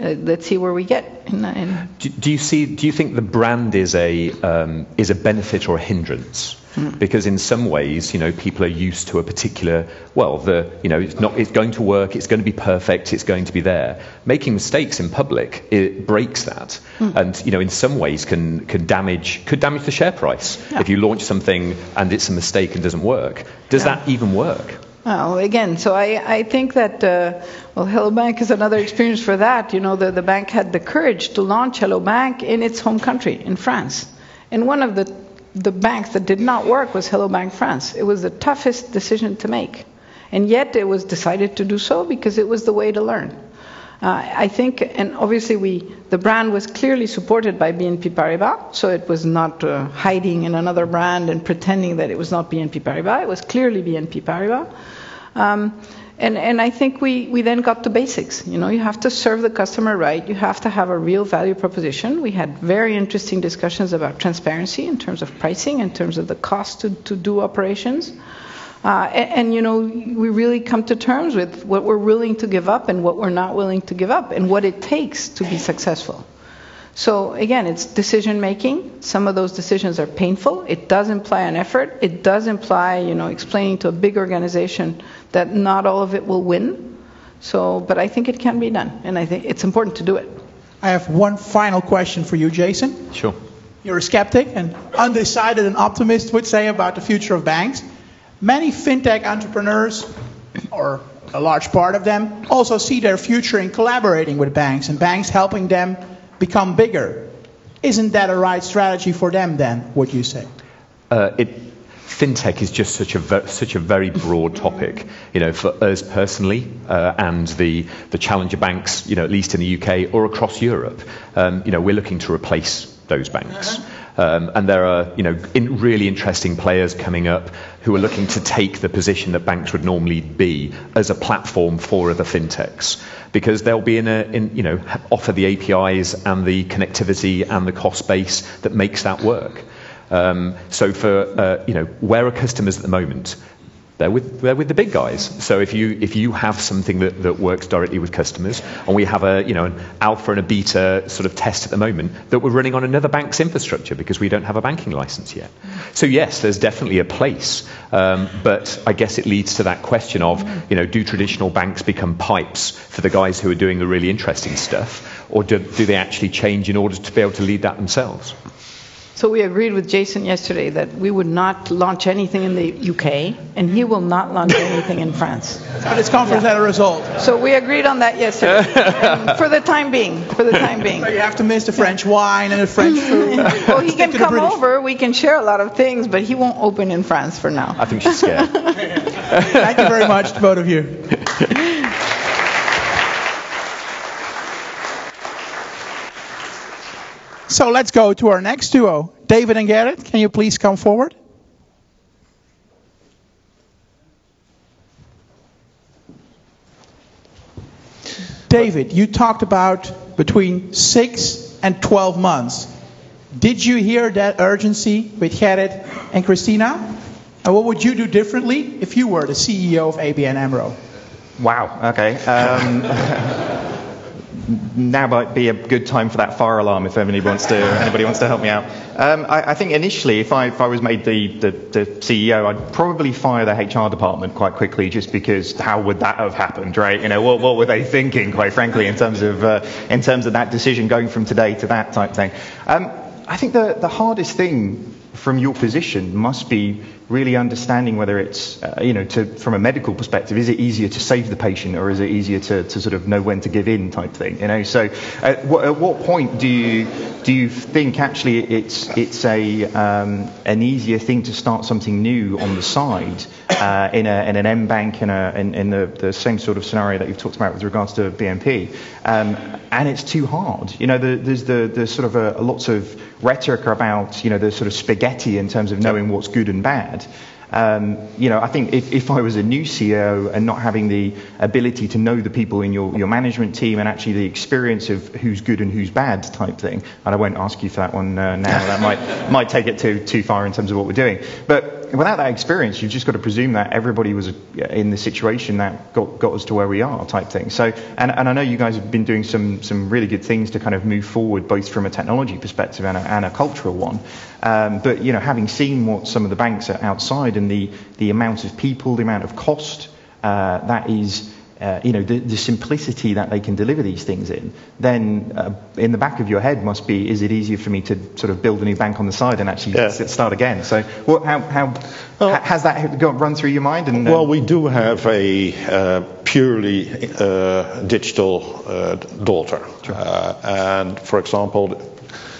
uh, let's see where we get. In, in do, do you see? Do you think the brand is a um, is a benefit or a hindrance? Mm. Because in some ways, you know, people are used to a particular. Well, the you know, it's not. It's going to work. It's going to be perfect. It's going to be there. Making mistakes in public, it breaks that, mm. and you know, in some ways, can can damage could damage the share price yeah. if you launch something and it's a mistake and doesn't work. Does yeah. that even work? Oh, again, so I, I think that, uh, well, Hello Bank is another experience for that. You know, the, the bank had the courage to launch Hello Bank in its home country, in France. And one of the, the banks that did not work was Hello Bank France. It was the toughest decision to make. And yet it was decided to do so because it was the way to learn. Uh, I think, and obviously we, the brand was clearly supported by B N P Paribas, so it was not uh, hiding in another brand and pretending that it was not B N P Paribas. It was clearly B N P Paribas. Um, and, and I think we, we then got to basics. You know, you have to serve the customer right. You have to have a real value proposition. We had very interesting discussions about transparency in terms of pricing, in terms of the cost to, to do operations. Uh, and, and, you know, we really come to terms with what we're willing to give up and what we're not willing to give up and what it takes to be successful. So, again, it's decision-making. Some of those decisions are painful. It does imply an effort. It does imply, you know, explaining to a big organization that not all of it will win. So, but I think it can be done, and I think it's important to do it. I have one final question for you, Jason. Sure. You're a skeptic and undecided an optimist would say about the future of banks. Many fintech entrepreneurs, or a large part of them, also see their future in collaborating with banks and banks helping them become bigger. Isn't that a right strategy for them then, would you say? Uh, it, fintech is just such a, ver such a very broad topic. You know, for us personally uh, and the, the challenger banks, you know, at least in the U K or across Europe, um, you know, we're looking to replace those banks. Uh-huh. Um, and there are, you know, in really interesting players coming up who are looking to take the position that banks would normally be as a platform for other fintechs, because they'll be in a, in, you know, offer the A P Is and the connectivity and the cost base that makes that work. Um, so for, uh, you know, where are customers at the moment? They're with, they're with the big guys. So if you if you have something that, that works directly with customers, and we have a you know an alpha and a beta sort of test at the moment that we're running on another bank's infrastructure because we don't have a banking license yet. So yes, there's definitely a place, um, but I guess it leads to that question of you know do traditional banks become pipes for the guys who are doing the really interesting stuff, or do, do they actually change in order to be able to lead that themselves? So we agreed with Jason yesterday that we would not launch anything in the U K, and he will not launch anything in France. But it's conference yeah. had a result. So we agreed on that yesterday, um, for the time being. For the time being. But you have to miss the French wine and the French food. Well, he can come over. We can share a lot of things, but he won't open in France for now. I think she's scared. Thank you very much, to both of you. So let's go to our next duo. David and Gerrit, can you please come forward? David, you talked about between six and twelve months. Did you hear that urgency with Gerrit and Cristina? And what would you do differently if you were the C E O of A B N AMRO? Wow, okay. Um, now might be a good time for that fire alarm if anybody wants to anybody wants to help me out. Um, I, I think initially, if I if I was made the, the the C E O, I'd probably fire the H R department quite quickly, just because how would that have happened, right? You know, what what were they thinking, quite frankly, in terms of uh, in terms of that decision going from today to that type thing. Um, I think the the hardest thing from your position must be really understanding whether it's, uh, you know, to, from a medical perspective, is it easier to save the patient or is it easier to, to sort of know when to give in type thing, you know? So at, w at what point do you, do you think actually it's, it's a, um, an easier thing to start something new on the side uh, in, a, in an mBank in, a, in, in the, the same sort of scenario that you've talked about with regards to B N P? Um, and it's too hard. You know, the, there's the, the sort of a, lots of rhetoric about, you know, the sort of spaghetti in terms of knowing what's good and bad. Um, you know, I think if, if I was a new C E O and not having the ability to know the people in your, your management team and actually the experience of who's good and who's bad type thing, and I won't ask you for that one uh, now, that might might take it too, too far in terms of what we're doing. But without that experience, you've just got to presume that everybody was in the situation that got, got us to where we are type thing. So, and, and I know you guys have been doing some, some really good things to kind of move forward, both from a technology perspective and a, and a cultural one. Um, but, you know, having seen what some of the banks are outside and the, the amount of people, the amount of cost, uh, that is, uh, you know, the, the simplicity that they can deliver these things in, then uh, in the back of your head must be, is it easier for me to sort of build a new bank on the side and actually yeah. start again? So what, how, how well, has that got run through your mind? And, uh, well, we do have a uh, purely uh, digital uh, daughter. Sure. Uh, and, for example,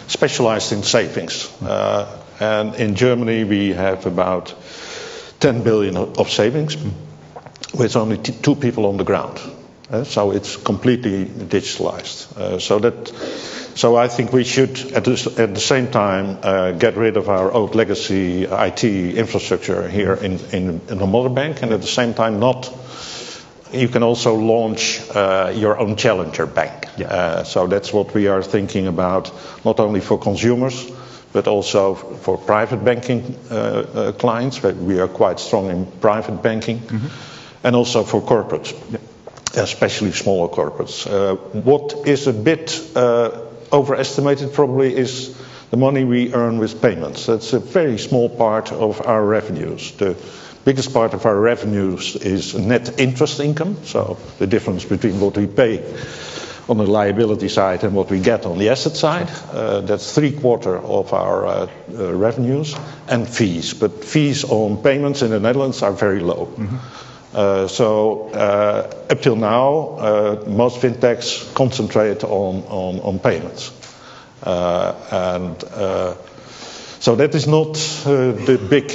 specialized in savings, uh, and in Germany we have about ten billion of savings with only t two people on the ground, uh, so it's completely digitalized, uh, so that so I think we should at, this, at the same time uh, get rid of our old legacy I T infrastructure here in, in, in the mother bank, and at the same time not you can also launch uh, your own challenger bank. Yeah. Uh, so that's what we are thinking about, not only for consumers, but also for private banking uh, uh, clients. We are quite strong in private banking, mm-hmm. and also for corporates, yeah. especially smaller corporates. Uh, what is a bit uh, overestimated probably is the money we earn with payments. That's a very small part of our revenues. The, The biggest part of our revenues is net interest income, so the difference between what we pay on the liability side and what we get on the asset side. Uh, that's three quarter of our uh, uh, revenues, and fees. But fees on payments in the Netherlands are very low. Mm-hmm. uh, so uh, up till now, uh, most fintechs concentrate on, on, on payments. Uh, and... Uh, So that is not uh, the big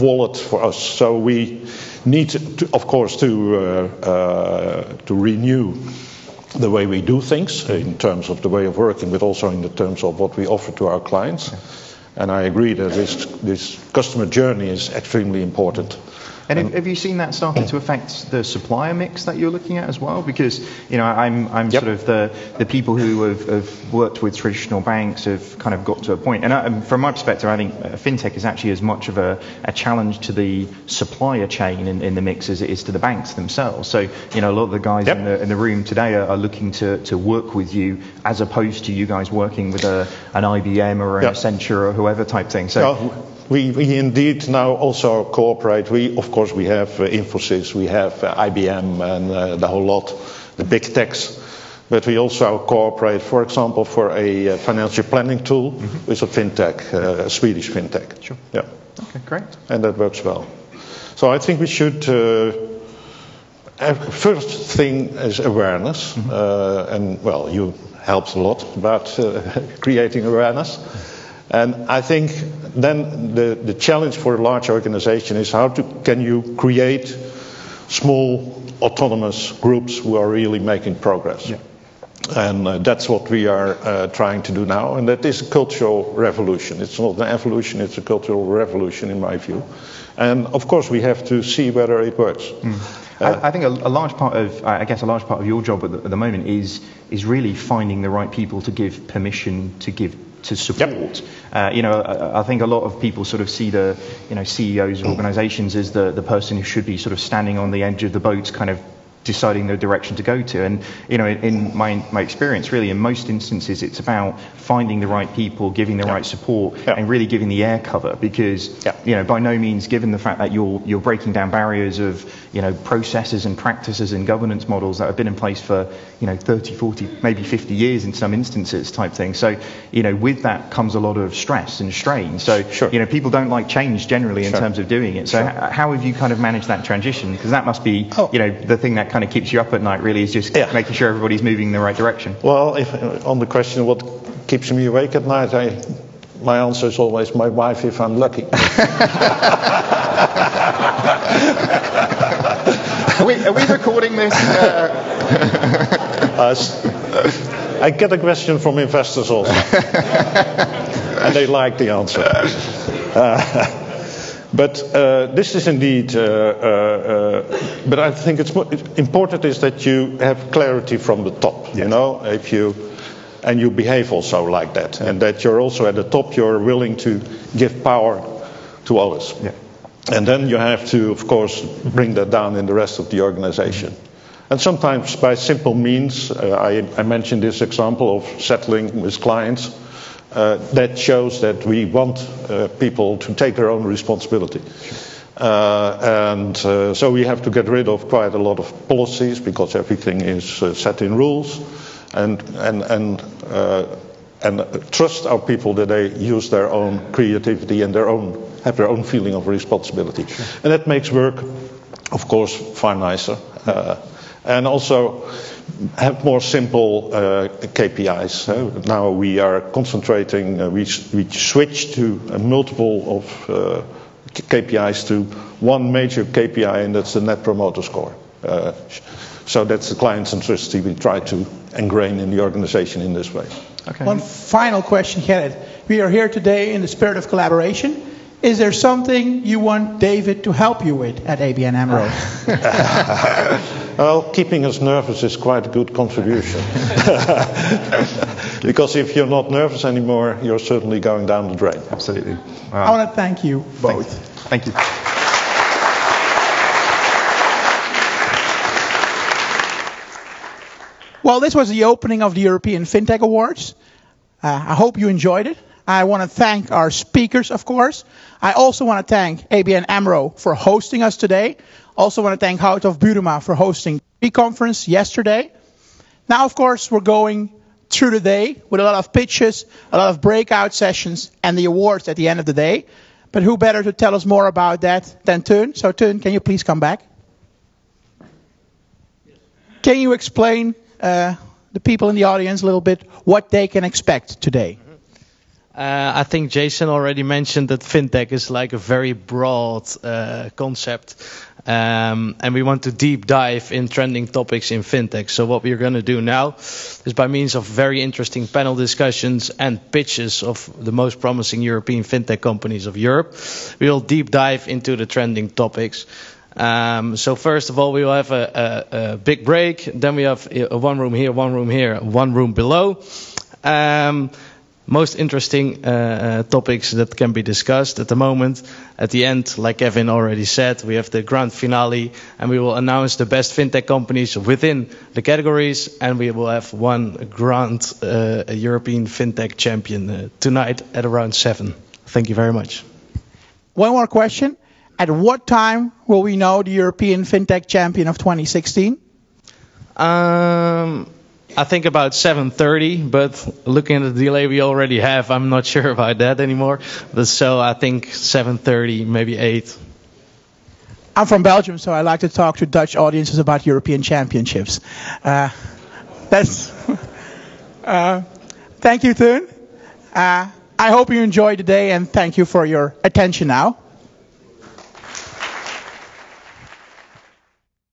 wallet for us. So we need, to, of course, to uh, uh, to renew the way we do things in terms of the way of working, but also in the terms of what we offer to our clients. And I agree that this this customer journey is extremely important. And um, have you seen that starting to affect the supplier mix that you're looking at as well? Because, you know, I'm, I'm yep. sort of the, the people who have, have worked with traditional banks have kind of got to a point. And I, from my perspective, I think fintech is actually as much of a, a challenge to the supplier chain in, in the mix as it is to the banks themselves. So, you know, a lot of the guys yep. in, the, in the room today are, are looking to, to work with you as opposed to you guys working with a, an I B M or an yep. Accenture or whoever type thing. So. Oh. We, we indeed now also cooperate. We, of course, we have uh, Infosys, we have uh, I B M and uh, the whole lot, the big techs. But we also cooperate, for example, for a uh, financial planning tool mm-hmm. with a fintech, uh, a Swedish fintech. Sure. Yeah. Okay, great. And that works well. So I think we should... Uh, first thing is awareness. Mm-hmm. uh, and, well, you helped a lot about uh, creating awareness. And I think then the, the challenge for a large organization is how to, can you create small autonomous groups who are really making progress. Yeah. And uh, that's what we are uh, trying to do now. And that is a cultural revolution. It's not an evolution, it's a cultural revolution in my view. And of course we have to see whether it works. Mm. Uh, I, I think a, a large part of, I guess, a large part of your job at the, at the moment is is really finding the right people to give permission to give to support. Yep. Uh, you know, I, I think a lot of people sort of see the, you know, C E Os of organisations as the the person who should be sort of standing on the edge of the boat, kind of deciding the direction to go to. And, you know, in, in my, my experience, really, in most instances, it's about finding the right people, giving the yeah. right support, yeah. and really giving the air cover, because, yeah. you know, by no means, given the fact that you're, you're breaking down barriers of, you know, processes and practices and governance models that have been in place for, you know, thirty, forty, maybe fifty years in some instances type thing. So, you know, with that comes a lot of stress and strain. So, sure. you know, people don't like change generally in sure. terms of doing it. So sure. how have you kind of managed that transition? Because that must be, oh. you know, the thing that kind of keeps you up at night, really, is just yeah. making sure everybody's moving in the right direction. Well, if, on the question what keeps me awake at night, I, my answer is always my wife, if I'm lucky. Are we, are we recording this? Uh... I get a question from investors also. And they like the answer. Uh, But uh, this is indeed, uh, uh, uh, but I think it's important is that you have clarity from the top, yes. you know, if you, and you behave also like that. Yeah. And that you're also at the top, you're willing to give power to others. Yeah. And then you have to, of course, bring that down in the rest of the organization. Mm-hmm. And sometimes by simple means, uh, I, I mentioned this example of settling with clients. Uh, that shows that we want uh, people to take their own responsibility. Uh, and uh, so we have to get rid of quite a lot of policies, because everything is uh, set in rules, and, and, and, uh, and trust our people that they use their own creativity and their own, have their own feeling of responsibility. Sure. And that makes work, of course, far nicer. Uh, and also have more simple uh, K P Is. Uh, now we are concentrating, uh, we, we switch to a multiple of uh, K P Is to one major K P I, and that's the Net Promoter Score. Uh, so that's the client centricity we try to ingrain in the organization in this way. Okay. One final question, Gerrit. We are here today in the spirit of collaboration. Is there something you want David to help you with at A B N AMRO? Well, keeping us nervous is quite a good contribution. Because if you're not nervous anymore, you're certainly going down the drain. Absolutely. Wow. I want to thank you both. Thank you. Thank you. Well, this was the opening of the European FinTech Awards. Uh, I hope you enjoyed it. I want to thank our speakers, of course. I also want to thank A B N AMRO for hosting us today. Also want to thank Hout of Buruma for hosting the conference yesterday. Now, of course, we're going through the day with a lot of pitches, a lot of breakout sessions, and the awards at the end of the day. But who better to tell us more about that than Teun? So, Teun, can you please come back? Can you explain uh, the people in the audience a little bit what they can expect today? Uh, I think Jason already mentioned that fintech is like a very broad uh, concept, um, and we want to deep dive in trending topics in fintech. So what we're going to do now is by means of very interesting panel discussions and pitches of the most promising European fintech companies of Europe, we'll deep dive into the trending topics. Um, so first of all, we will have a, a, a big break, then we have a one room here, one room here, one room below. Um, Most interesting uh, uh, topics that can be discussed at the moment. At the end, like Kevin already said, we have the grand finale, and we will announce the best fintech companies within the categories, and we will have one grand uh, European fintech champion uh, tonight at around seven. Thank you very much. One more question. At what time will we know the European fintech champion of twenty sixteen? Um... I think about seven thirty, but looking at the delay we already have, I'm not sure about that anymore. But so I think seven thirty, maybe eight. I'm from Belgium, so I like to talk to Dutch audiences about European championships. Uh, that's uh, thank you, Teun. Uh, I hope you enjoyed the day, and thank you for your attention now.